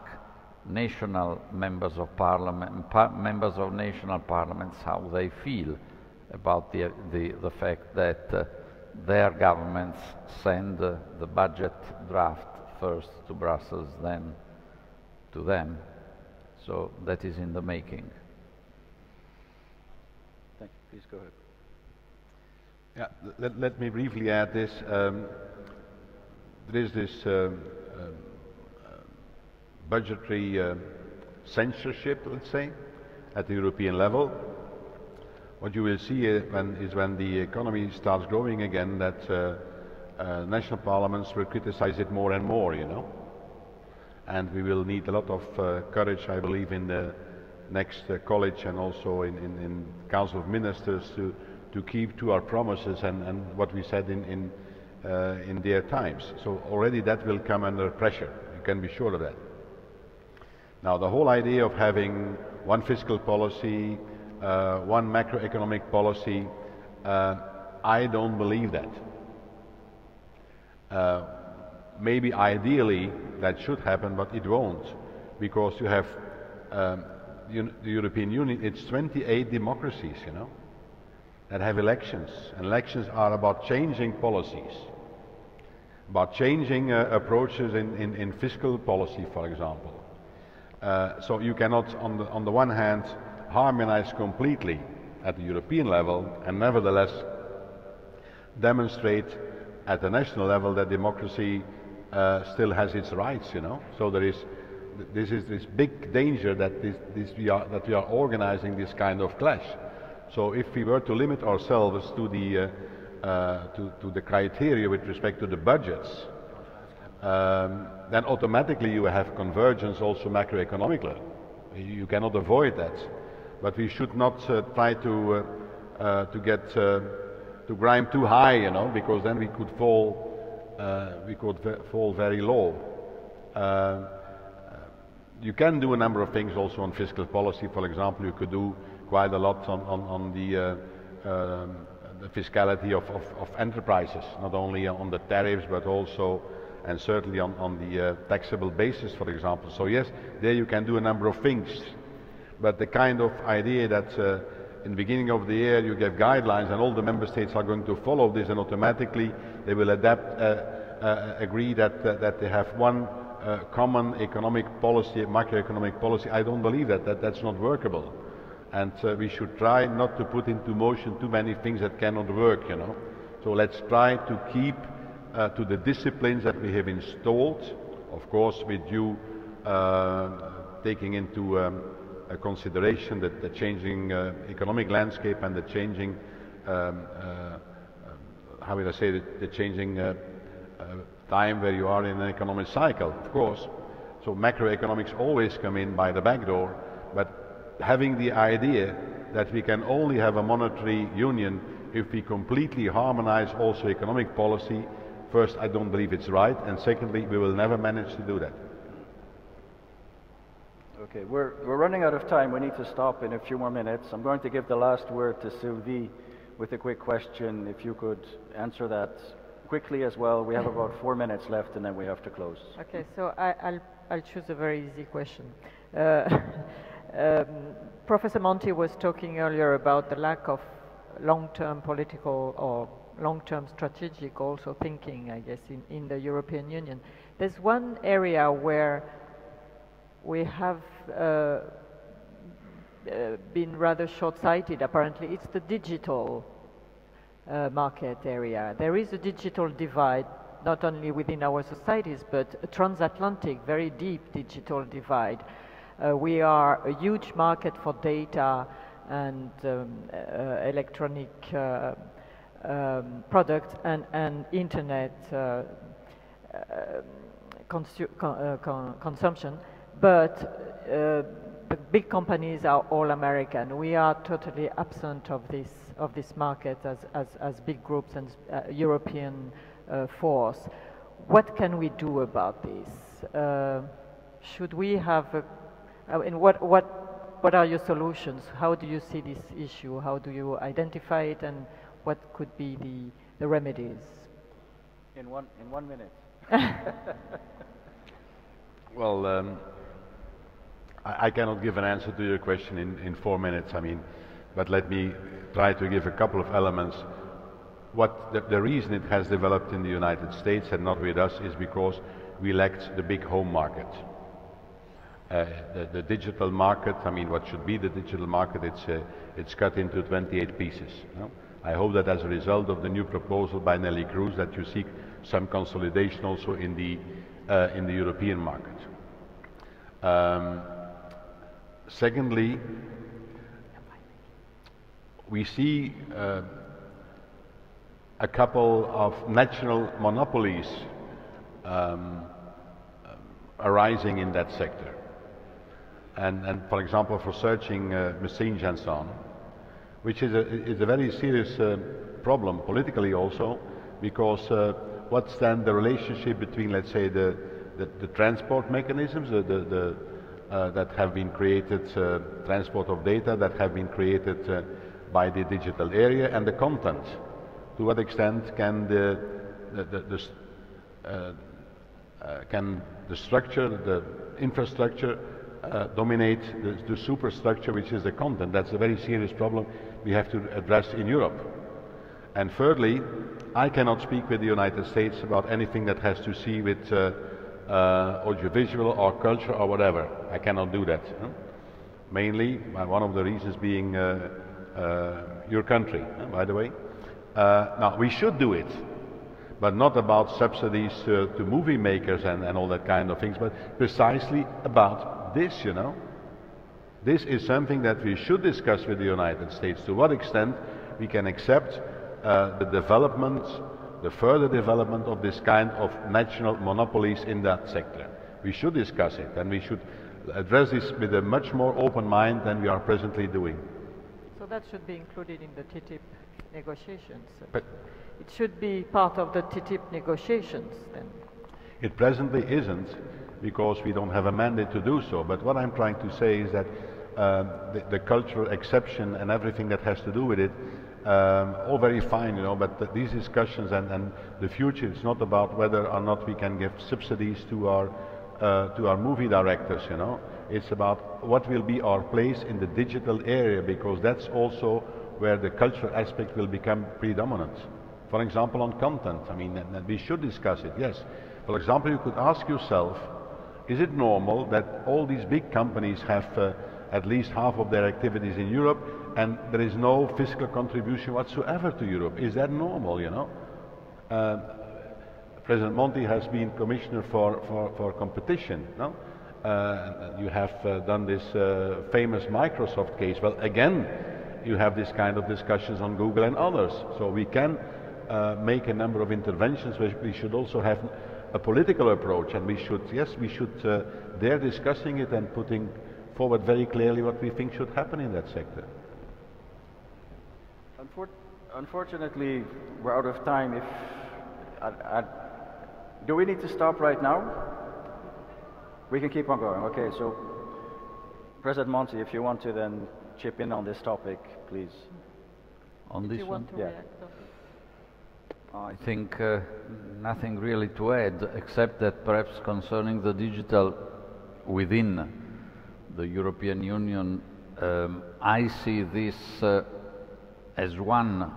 national members of parliament, members of national parliaments, how they feel about the fact that their governments send the budget draft first to Brussels, then to them. So that is in the making. Thank you. Please go ahead. Yeah, let me briefly add this. There is this budgetary censorship, let's say, at the European level. What you will see is when the economy starts growing again, that national parliaments will criticize it more and more, you know. and we will need a lot of courage, I believe, in the next college and also in Council of Ministers to keep to our promises and what we said in their times. So already that will come under pressure, you can be sure of that. Now the whole idea of having one fiscal policy, one macroeconomic policy, I don't believe that. Maybe ideally that should happen, but it won't, because you have the European Union, it's 28 democracies, you know, that have elections, and elections are about changing policies, about changing approaches in fiscal policy, for example. So you cannot, on the one hand, harmonize completely at the European level and nevertheless demonstrate at the national level that democracy still has its rights, you know. So there is this big danger that we are organizing this kind of clash. So if we were to limit ourselves to the criteria with respect to the budgets, then automatically you have convergence also macroeconomically. You cannot avoid that. But we should not try to get to climb too high, you know, because then we could fall very low. You can do a number of things also on fiscal policy. For example, you could do quite a lot on the fiscality of enterprises, not only on the tariffs but also and certainly on the taxable basis, for example. So yes, there you can do a number of things. But the kind of idea that in the beginning of the year you give guidelines and all the member states are going to follow this and automatically they will adapt, agree that they have one common economic policy, macroeconomic policy, I don't believe that's not workable. And we should try not to put into motion too many things that cannot work, you know. So let's try to keep to the disciplines that we have installed, of course with due taking into consideration that the changing economic landscape and the changing, how will I say, the changing time where you are in an economic cycle, of course. So macroeconomics always come in by the back door, but having the idea that we can only have a monetary union if we completely harmonize also economic policy, first, I don't believe it's right, and secondly, we will never manage to do that. Okay, we're running out of time. We need to stop in a few more minutes. I'm going to give the last word to Sylvie with a quick question. If you could answer that quickly as well. We have about 4 minutes left and then we have to close. Okay, so I'll choose a very easy question. Professor Monti was talking earlier about the lack of long-term political or long-term strategic also thinking, I guess, in the European Union. There's one area where we have been rather short-sighted, apparently. It's the digital market area. There is a digital divide, not only within our societies, but a transatlantic, very deep digital divide. We are a huge market for data and electronic products and internet consumption. But the big companies are all American. We are totally absent of this market as big groups and European force. What can we do about this? Should we have? I mean, what are your solutions? How do you see this issue? How do you identify it? And what could be the remedies? In one minute. Well. I cannot give an answer to your question in 4 minutes, I mean, but let me try to give a couple of elements. The reason it has developed in the United States and not with us is because we lacked the big home market. The digital market, I mean, what should be the digital market, it's cut into 28 pieces. No? I hope that as a result of the new proposal by Nelly Cruz that you seek some consolidation also in the European market. Secondly, we see a couple of national monopolies arising in that sector. And for example, for searching machines and so on, which is a very serious problem politically also, because what's then the relationship between, let's say, the transport mechanisms that have been created, transport of data that have been created by the digital area, and the content? To what extent can the structure, the infrastructure, dominate the superstructure, which is the content? That's a very serious problem we have to address in Europe. And thirdly, I cannot speak with the United States about anything that has to see with audiovisual or culture or whatever. I cannot do that. Huh? Mainly, one of the reasons being your country, by the way. Now, we should do it, but not about subsidies to movie makers and all that kind of things, but precisely about this, you know. This is something that we should discuss with the United States, to what extent we can accept the further development of this kind of national monopolies in that sector. We should discuss it, and we should address this with a much more open mind than we are presently doing. So that should be included in the TTIP negotiations. But it should be part of the TTIP negotiations then. It presently isn't, because we don't have a mandate to do so. But what I'm trying to say is that the cultural exception and everything that has to do with it, all very fine, you know, but these discussions and the future is not about whether or not we can give subsidies to our movie directors, you know. It's about what will be our place in the digital area, because that's also where the cultural aspect will become predominant. For example, on content, I mean, and we should discuss it, yes. For example, you could ask yourself, is it normal that all these big companies have at least half of their activities in Europe, and there is no fiscal contribution whatsoever to Europe? Is that normal, you know? President Monti has been Commissioner for Competition, no? You have done this famous Microsoft case. Well, again, you have this kind of discussions on Google and others. So we can make a number of interventions, which we should also have a political approach, and we should, yes, we should dare discussing it and putting forward very clearly what we think should happen in that sector. Unfortunately, we're out of time. If do we need to stop right now? We can keep on going. Okay, so President Monti, if you want to then chip in on this topic, please. On this one? Yeah. I think nothing really to add, except that perhaps concerning the digital within the European Union, I see this as one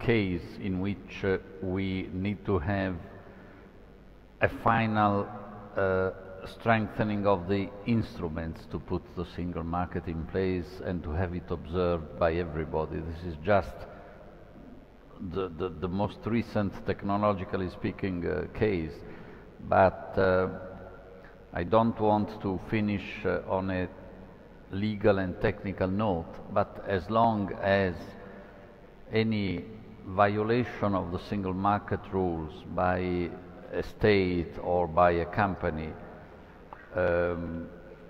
case in which we need to have a final strengthening of the instruments to put the single market in place and to have it observed by everybody. This is just the most recent, technologically speaking, case, but I don't want to finish on a legal and technical note, but as long as any violation of the single market rules by a state or by a company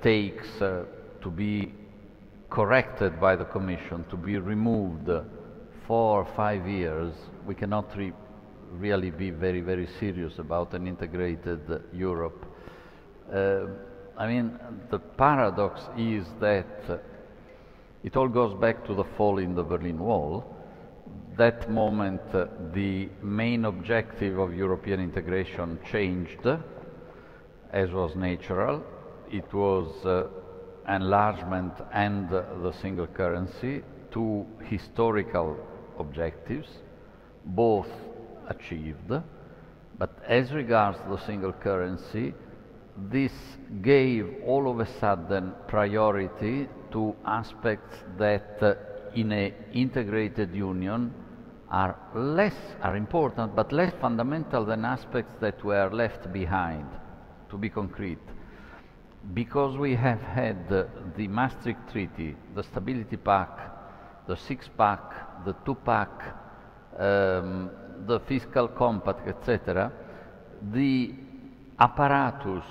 takes to be corrected by the Commission, to be removed 4 or 5 years, we cannot really be very, very serious about an integrated Europe. I mean, the paradox is that it all goes back to the fall in the Berlin Wall. That moment, the main objective of European integration changed, as was natural. It was enlargement and the single currency, two historical objectives, both achieved, but as regards the single currency, this gave all of a sudden priority to aspects that in an integrated union are important, but less fundamental than aspects that were left behind, to be concrete. Because we have had the Maastricht Treaty, the Stability Pact, the six-pack, the two-pack, the fiscal compact, etc., the apparatus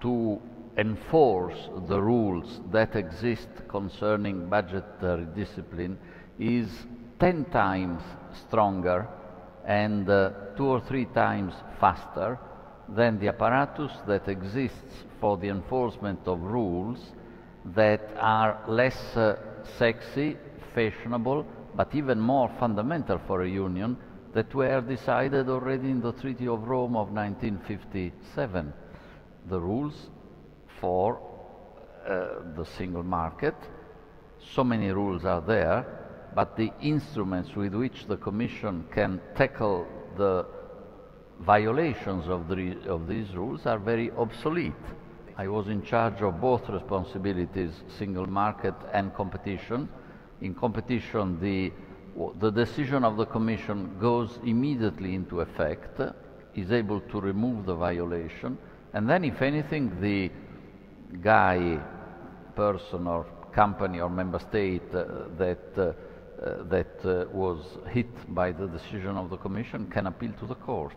to enforce the rules that exist concerning budgetary discipline is 10 times stronger and 2 or 3 times faster than the apparatus that exists for the enforcement of rules that are less sexy, fashionable, but even more fundamental for a union, that were decided already in the Treaty of Rome of 1957. The rules for the single market, so many rules are there, but the instruments with which the Commission can tackle the violations of these rules are very obsolete. I was in charge of both responsibilities, single market and competition. In competition, the decision of the Commission goes immediately into effect, is able to remove the violation, and then, if anything, the guy, person or company or member state that was hit by the decision of the Commission can appeal to the court.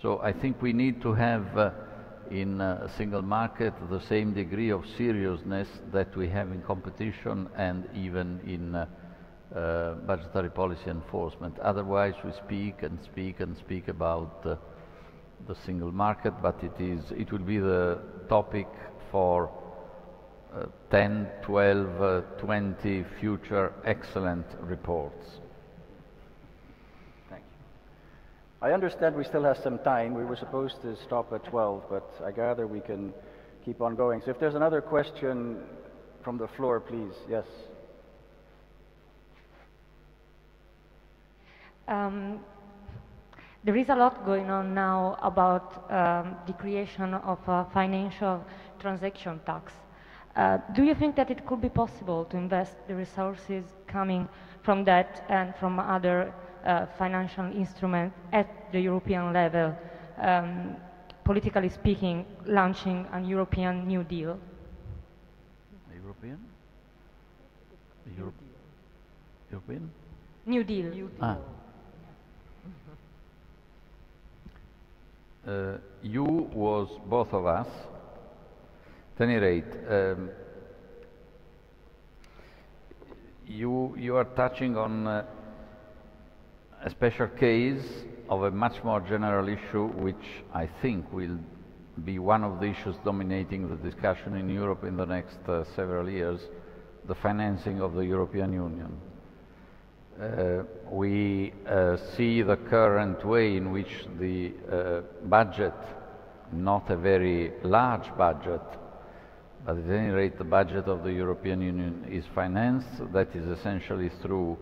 So I think we need to have in a single market the same degree of seriousness that we have in competition and even in budgetary policy enforcement. Otherwise we speak about the single market, but it will be the topic for 10, 12, 20 future excellent reports. Thank you. I understand we still have some time. We were supposed to stop at 12, but I gather we can keep on going. So if there's another question from the floor, please. Yes. There is a lot going on now about the creation of a financial transaction tax. Do you think that it could be possible to invest the resources coming from that and from other financial instruments at the European level, politically speaking, launching a European New Deal? European? European? New Deal. New Deal. Ah. You was both of us. At any rate, you are touching on a special case of a much more general issue, which I think will be one of the issues dominating the discussion in Europe in the next several years, the financing of the European Union. We see the current way in which the budget, not a very large budget, but at any rate, the budget of the European Union is financed. That is essentially through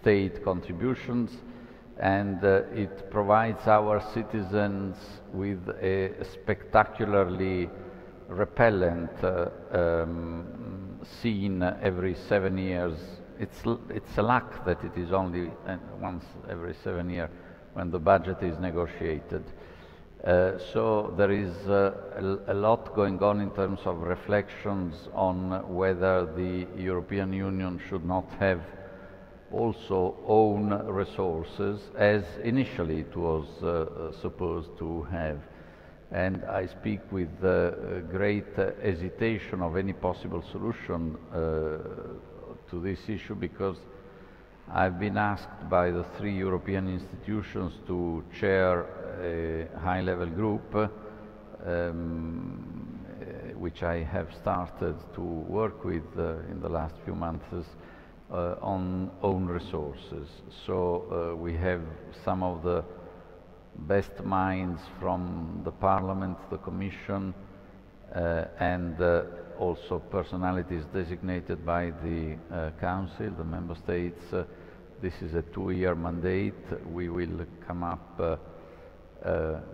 state contributions, and it provides our citizens with a spectacularly repellent scene every 7 years. It's a luck that it is only once every 7 years when the budget is negotiated. So there is a lot going on in terms of reflections on whether the European Union should not have also own resources, as initially it was supposed to have. And I speak with great hesitation of any possible solution to this issue, because I've been asked by the 3 European institutions to chair a high-level group, which I have started to work with in the last few months on own resources. So we have some of the best minds from the Parliament, the Commission, and also personalities designated by the Council, the Member States. This is a 2-year mandate. We will come up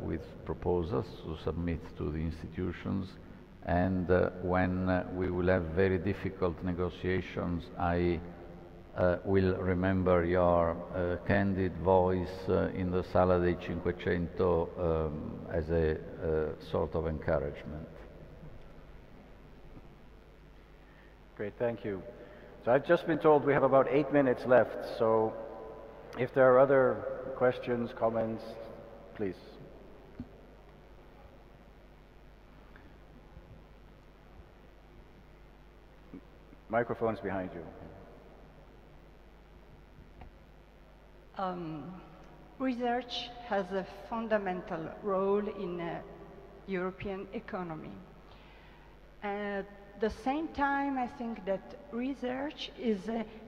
with proposals to submit to the institutions, and when we will have very difficult negotiations, I will remember your candid voice in the Sala dei Cinquecento as a sort of encouragement. Great, thank you. So I've just been told we have about 8 minutes left, so if there are other questions, comments, please. Microphone's behind you. Research has a fundamental role in the European economy. At the same time, I think that research is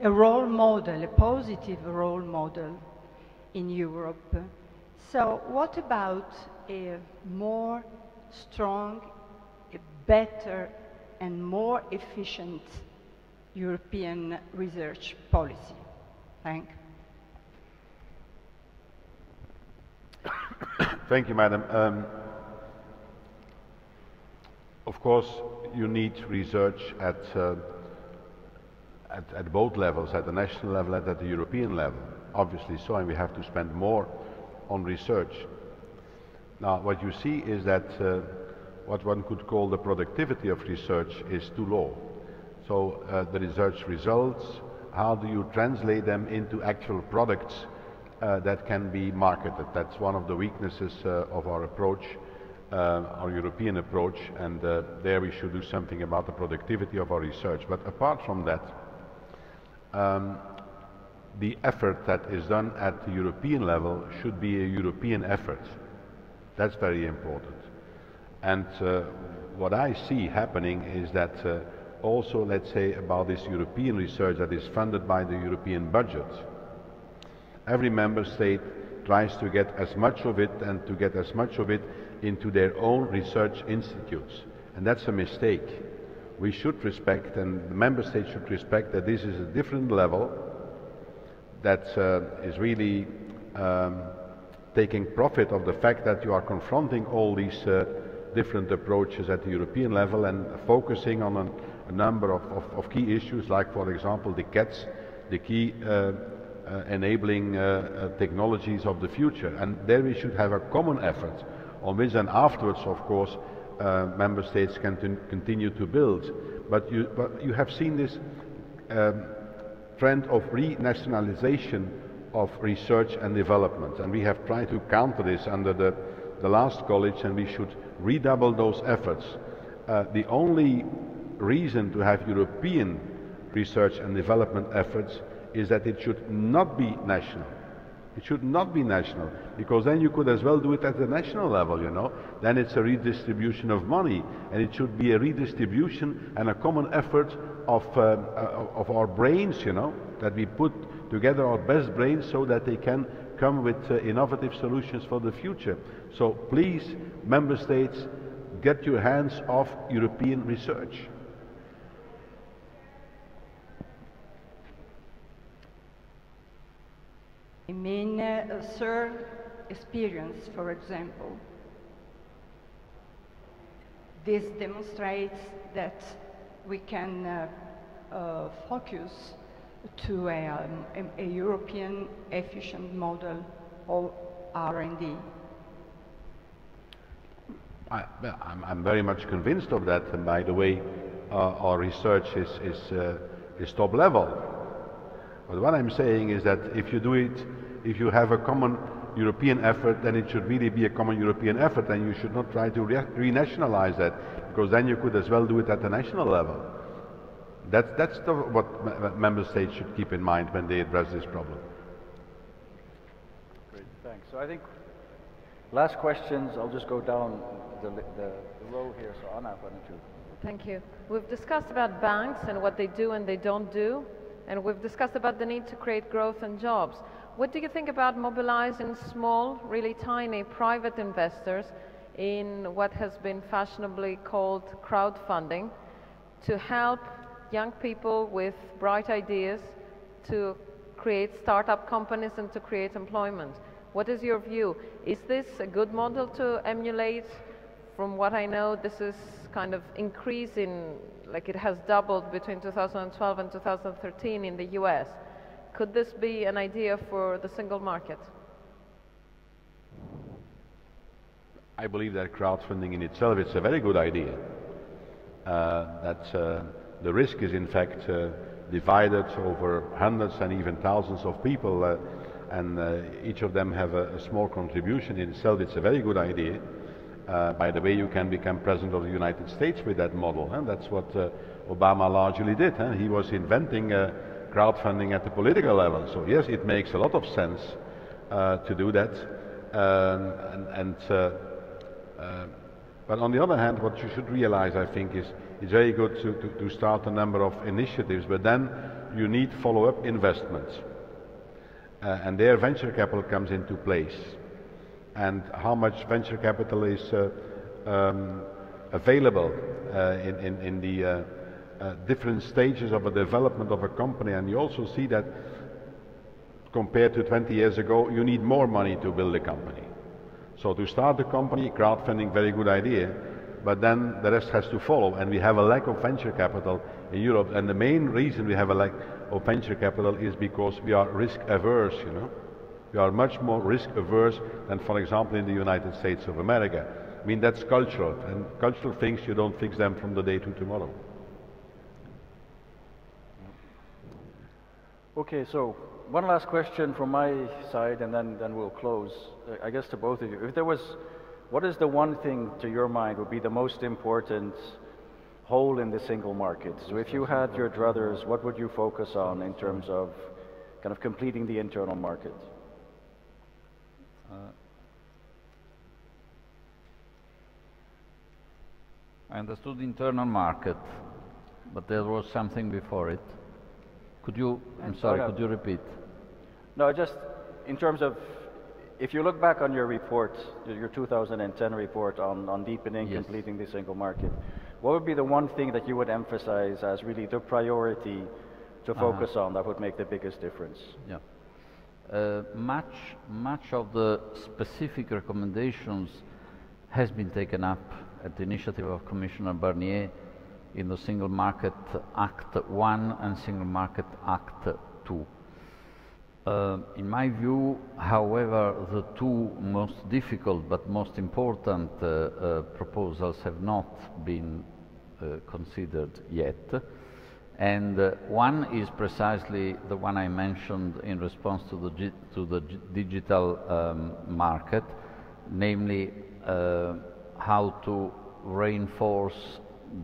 a role model, a positive role model in Europe. So what about a more strong, a better and more efficient European research policy? Thank you. Thank you, Madam. Of course, you need research at both levels, at the national level and at the European level, obviously so, and we have to spend more on research. Now, what you see is that what one could call the productivity of research is too low. So the research results, how do you translate them into actual products that can be marketed? That's one of the weaknesses of our approach, our European approach, and there we should do something about the productivity of our research. But apart from that, the effort that is done at the European level should be a European effort. That's very important. And what I see happening is that also, let's say, about this European research that is funded by the European budget, every member state tries to get as much of it and to get as much of it into their own research institutes. And that's a mistake. We should respect, and the member states should respect, that this is a different level that is really taking profit of the fact that you are confronting all these different approaches at the European level and focusing on a number of key issues, like, for example, the CATS, the key enabling technologies of the future. And there we should have a common effort on which, and afterwards, of course, member states can continue to build. But you have seen this trend of renationalization of research and development, and we have tried to counter this under the last college, and we should redouble those efforts. The only reason to have European research and development efforts is that it should not be national. It should not be national, because then you could as well do it at the national level, you know. Then it's a redistribution of money, and it should be a redistribution and a common effort of our brains, you know, that we put together our best brains so that they can come with innovative solutions for the future. So please, member states, get your hands off European research. I mean, CERN experience, for example. This demonstrates that we can focus to a European efficient model of R&D. I'm very much convinced of that, and by the way, our research is top level. But what I'm saying is that if you do it, if you have a common European effort, then it should really be a common European effort, and you should not try to renationalize that, because then you could as well do it at the national level. That's what member states should keep in mind when they address this problem. Great, thanks. So I think last questions, I'll just go down the row here, so Anna, why don't you? Thank you. We've discussed about banks and what they do and they don't do. And we've discussed about the need to create growth and jobs. What do you think about mobilizing small, really tiny private investors in what has been fashionably called crowdfunding to help young people with bright ideas to create startup companies and to create employment? What is your view? Is this a good model to emulate? From what I know, this is kind of increase in, like it has doubled between 2012 and 2013 in the US. Could this be an idea for the single market? I believe that crowdfunding in itself is a very good idea. The risk is in fact divided over hundreds and even thousands of people, and each of them have a small contribution. In itself, it's a very good idea. By the way, you can become president of the United States with that model, and that's what Obama largely did. Huh? He was inventing crowdfunding at the political level. So yes, it makes a lot of sense to do that. But on the other hand, what you should realize, I think, is it's very good to start a number of initiatives, but then you need follow-up investments. And there venture capital comes into place. And how much venture capital is available in the different stages of a development of a company. And you also see that compared to 20 years ago, you need more money to build a company. So to start a company, crowdfunding, very good idea, but then the rest has to follow. And we have a lack of venture capital in Europe. And the main reason we have a lack of venture capital is because we are risk averse, you know. We are much more risk averse than, for example, in the United States of America. I mean, that's cultural, and cultural things, you don't fix them from the day to tomorrow. Okay, so one last question from my side, and then we'll close, I guess, to both of you. If there was, what is the one thing to your mind would be the most important hole in the single market? So if you had your druthers, what would you focus on in terms of kind of completing the internal market? I understood the internal market, but there was something before it. Could you, I'm sorry, could you repeat? No, just in terms of, if you look back on your report, your 2010 report on deepening, yes, completing the single market, what would be the one thing that you would emphasize as really the priority to focus on that would make the biggest difference? Yeah. Much of the specific recommendations has been taken up at the initiative of Commissioner Barnier in the Single Market Act 1 and Single Market Act 2. In my view, however, the two most difficult but most important proposals have not been considered yet. And one is precisely the one I mentioned in response to the digital market, namely how to reinforce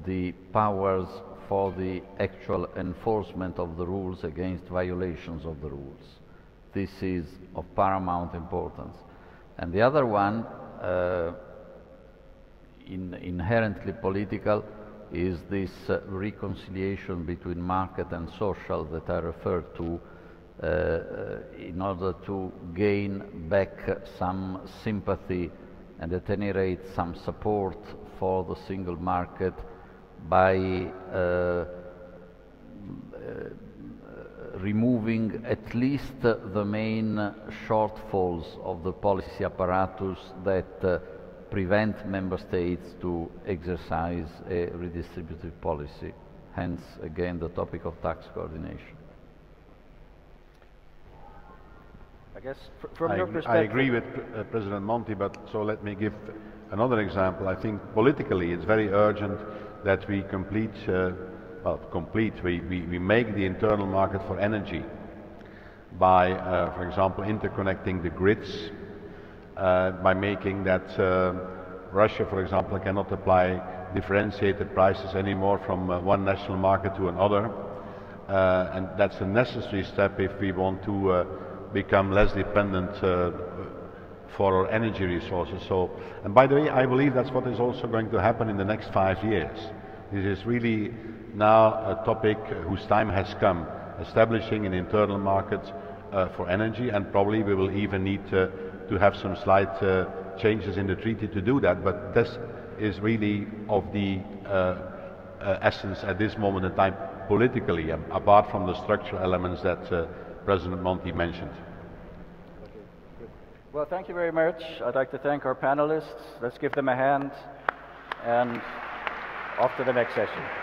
the powers for the actual enforcement of the rules against violations of the rules. This is of paramount importance. And the other one, inherently political, is this reconciliation between market and social that I referred to in order to gain back some sympathy and at any rate some support for the single market by removing at least the main shortfalls of the policy apparatus that prevent member states to exercise a redistributive policy. Hence, again, the topic of tax coordination. I guess from your perspective... I agree with President Monti, but so let me give another example. I think politically it's very urgent that we complete, we make the internal market for energy by, for example, interconnecting the grids, by making that Russia, for example, cannot apply differentiated prices anymore from one national market to another. And that's a necessary step if we want to become less dependent for our energy resources. So, and by the way, I believe that's what is also going to happen in the next 5 years. This is really now a topic whose time has come, establishing an internal market for energy, and probably we will even need to have some slight changes in the treaty to do that, but this is really of the essence at this moment in time politically, apart from the structural elements that President Monti mentioned. Okay, good. Well, thank you very much. I'd like to thank our panelists. Let's give them a hand and off to the next session.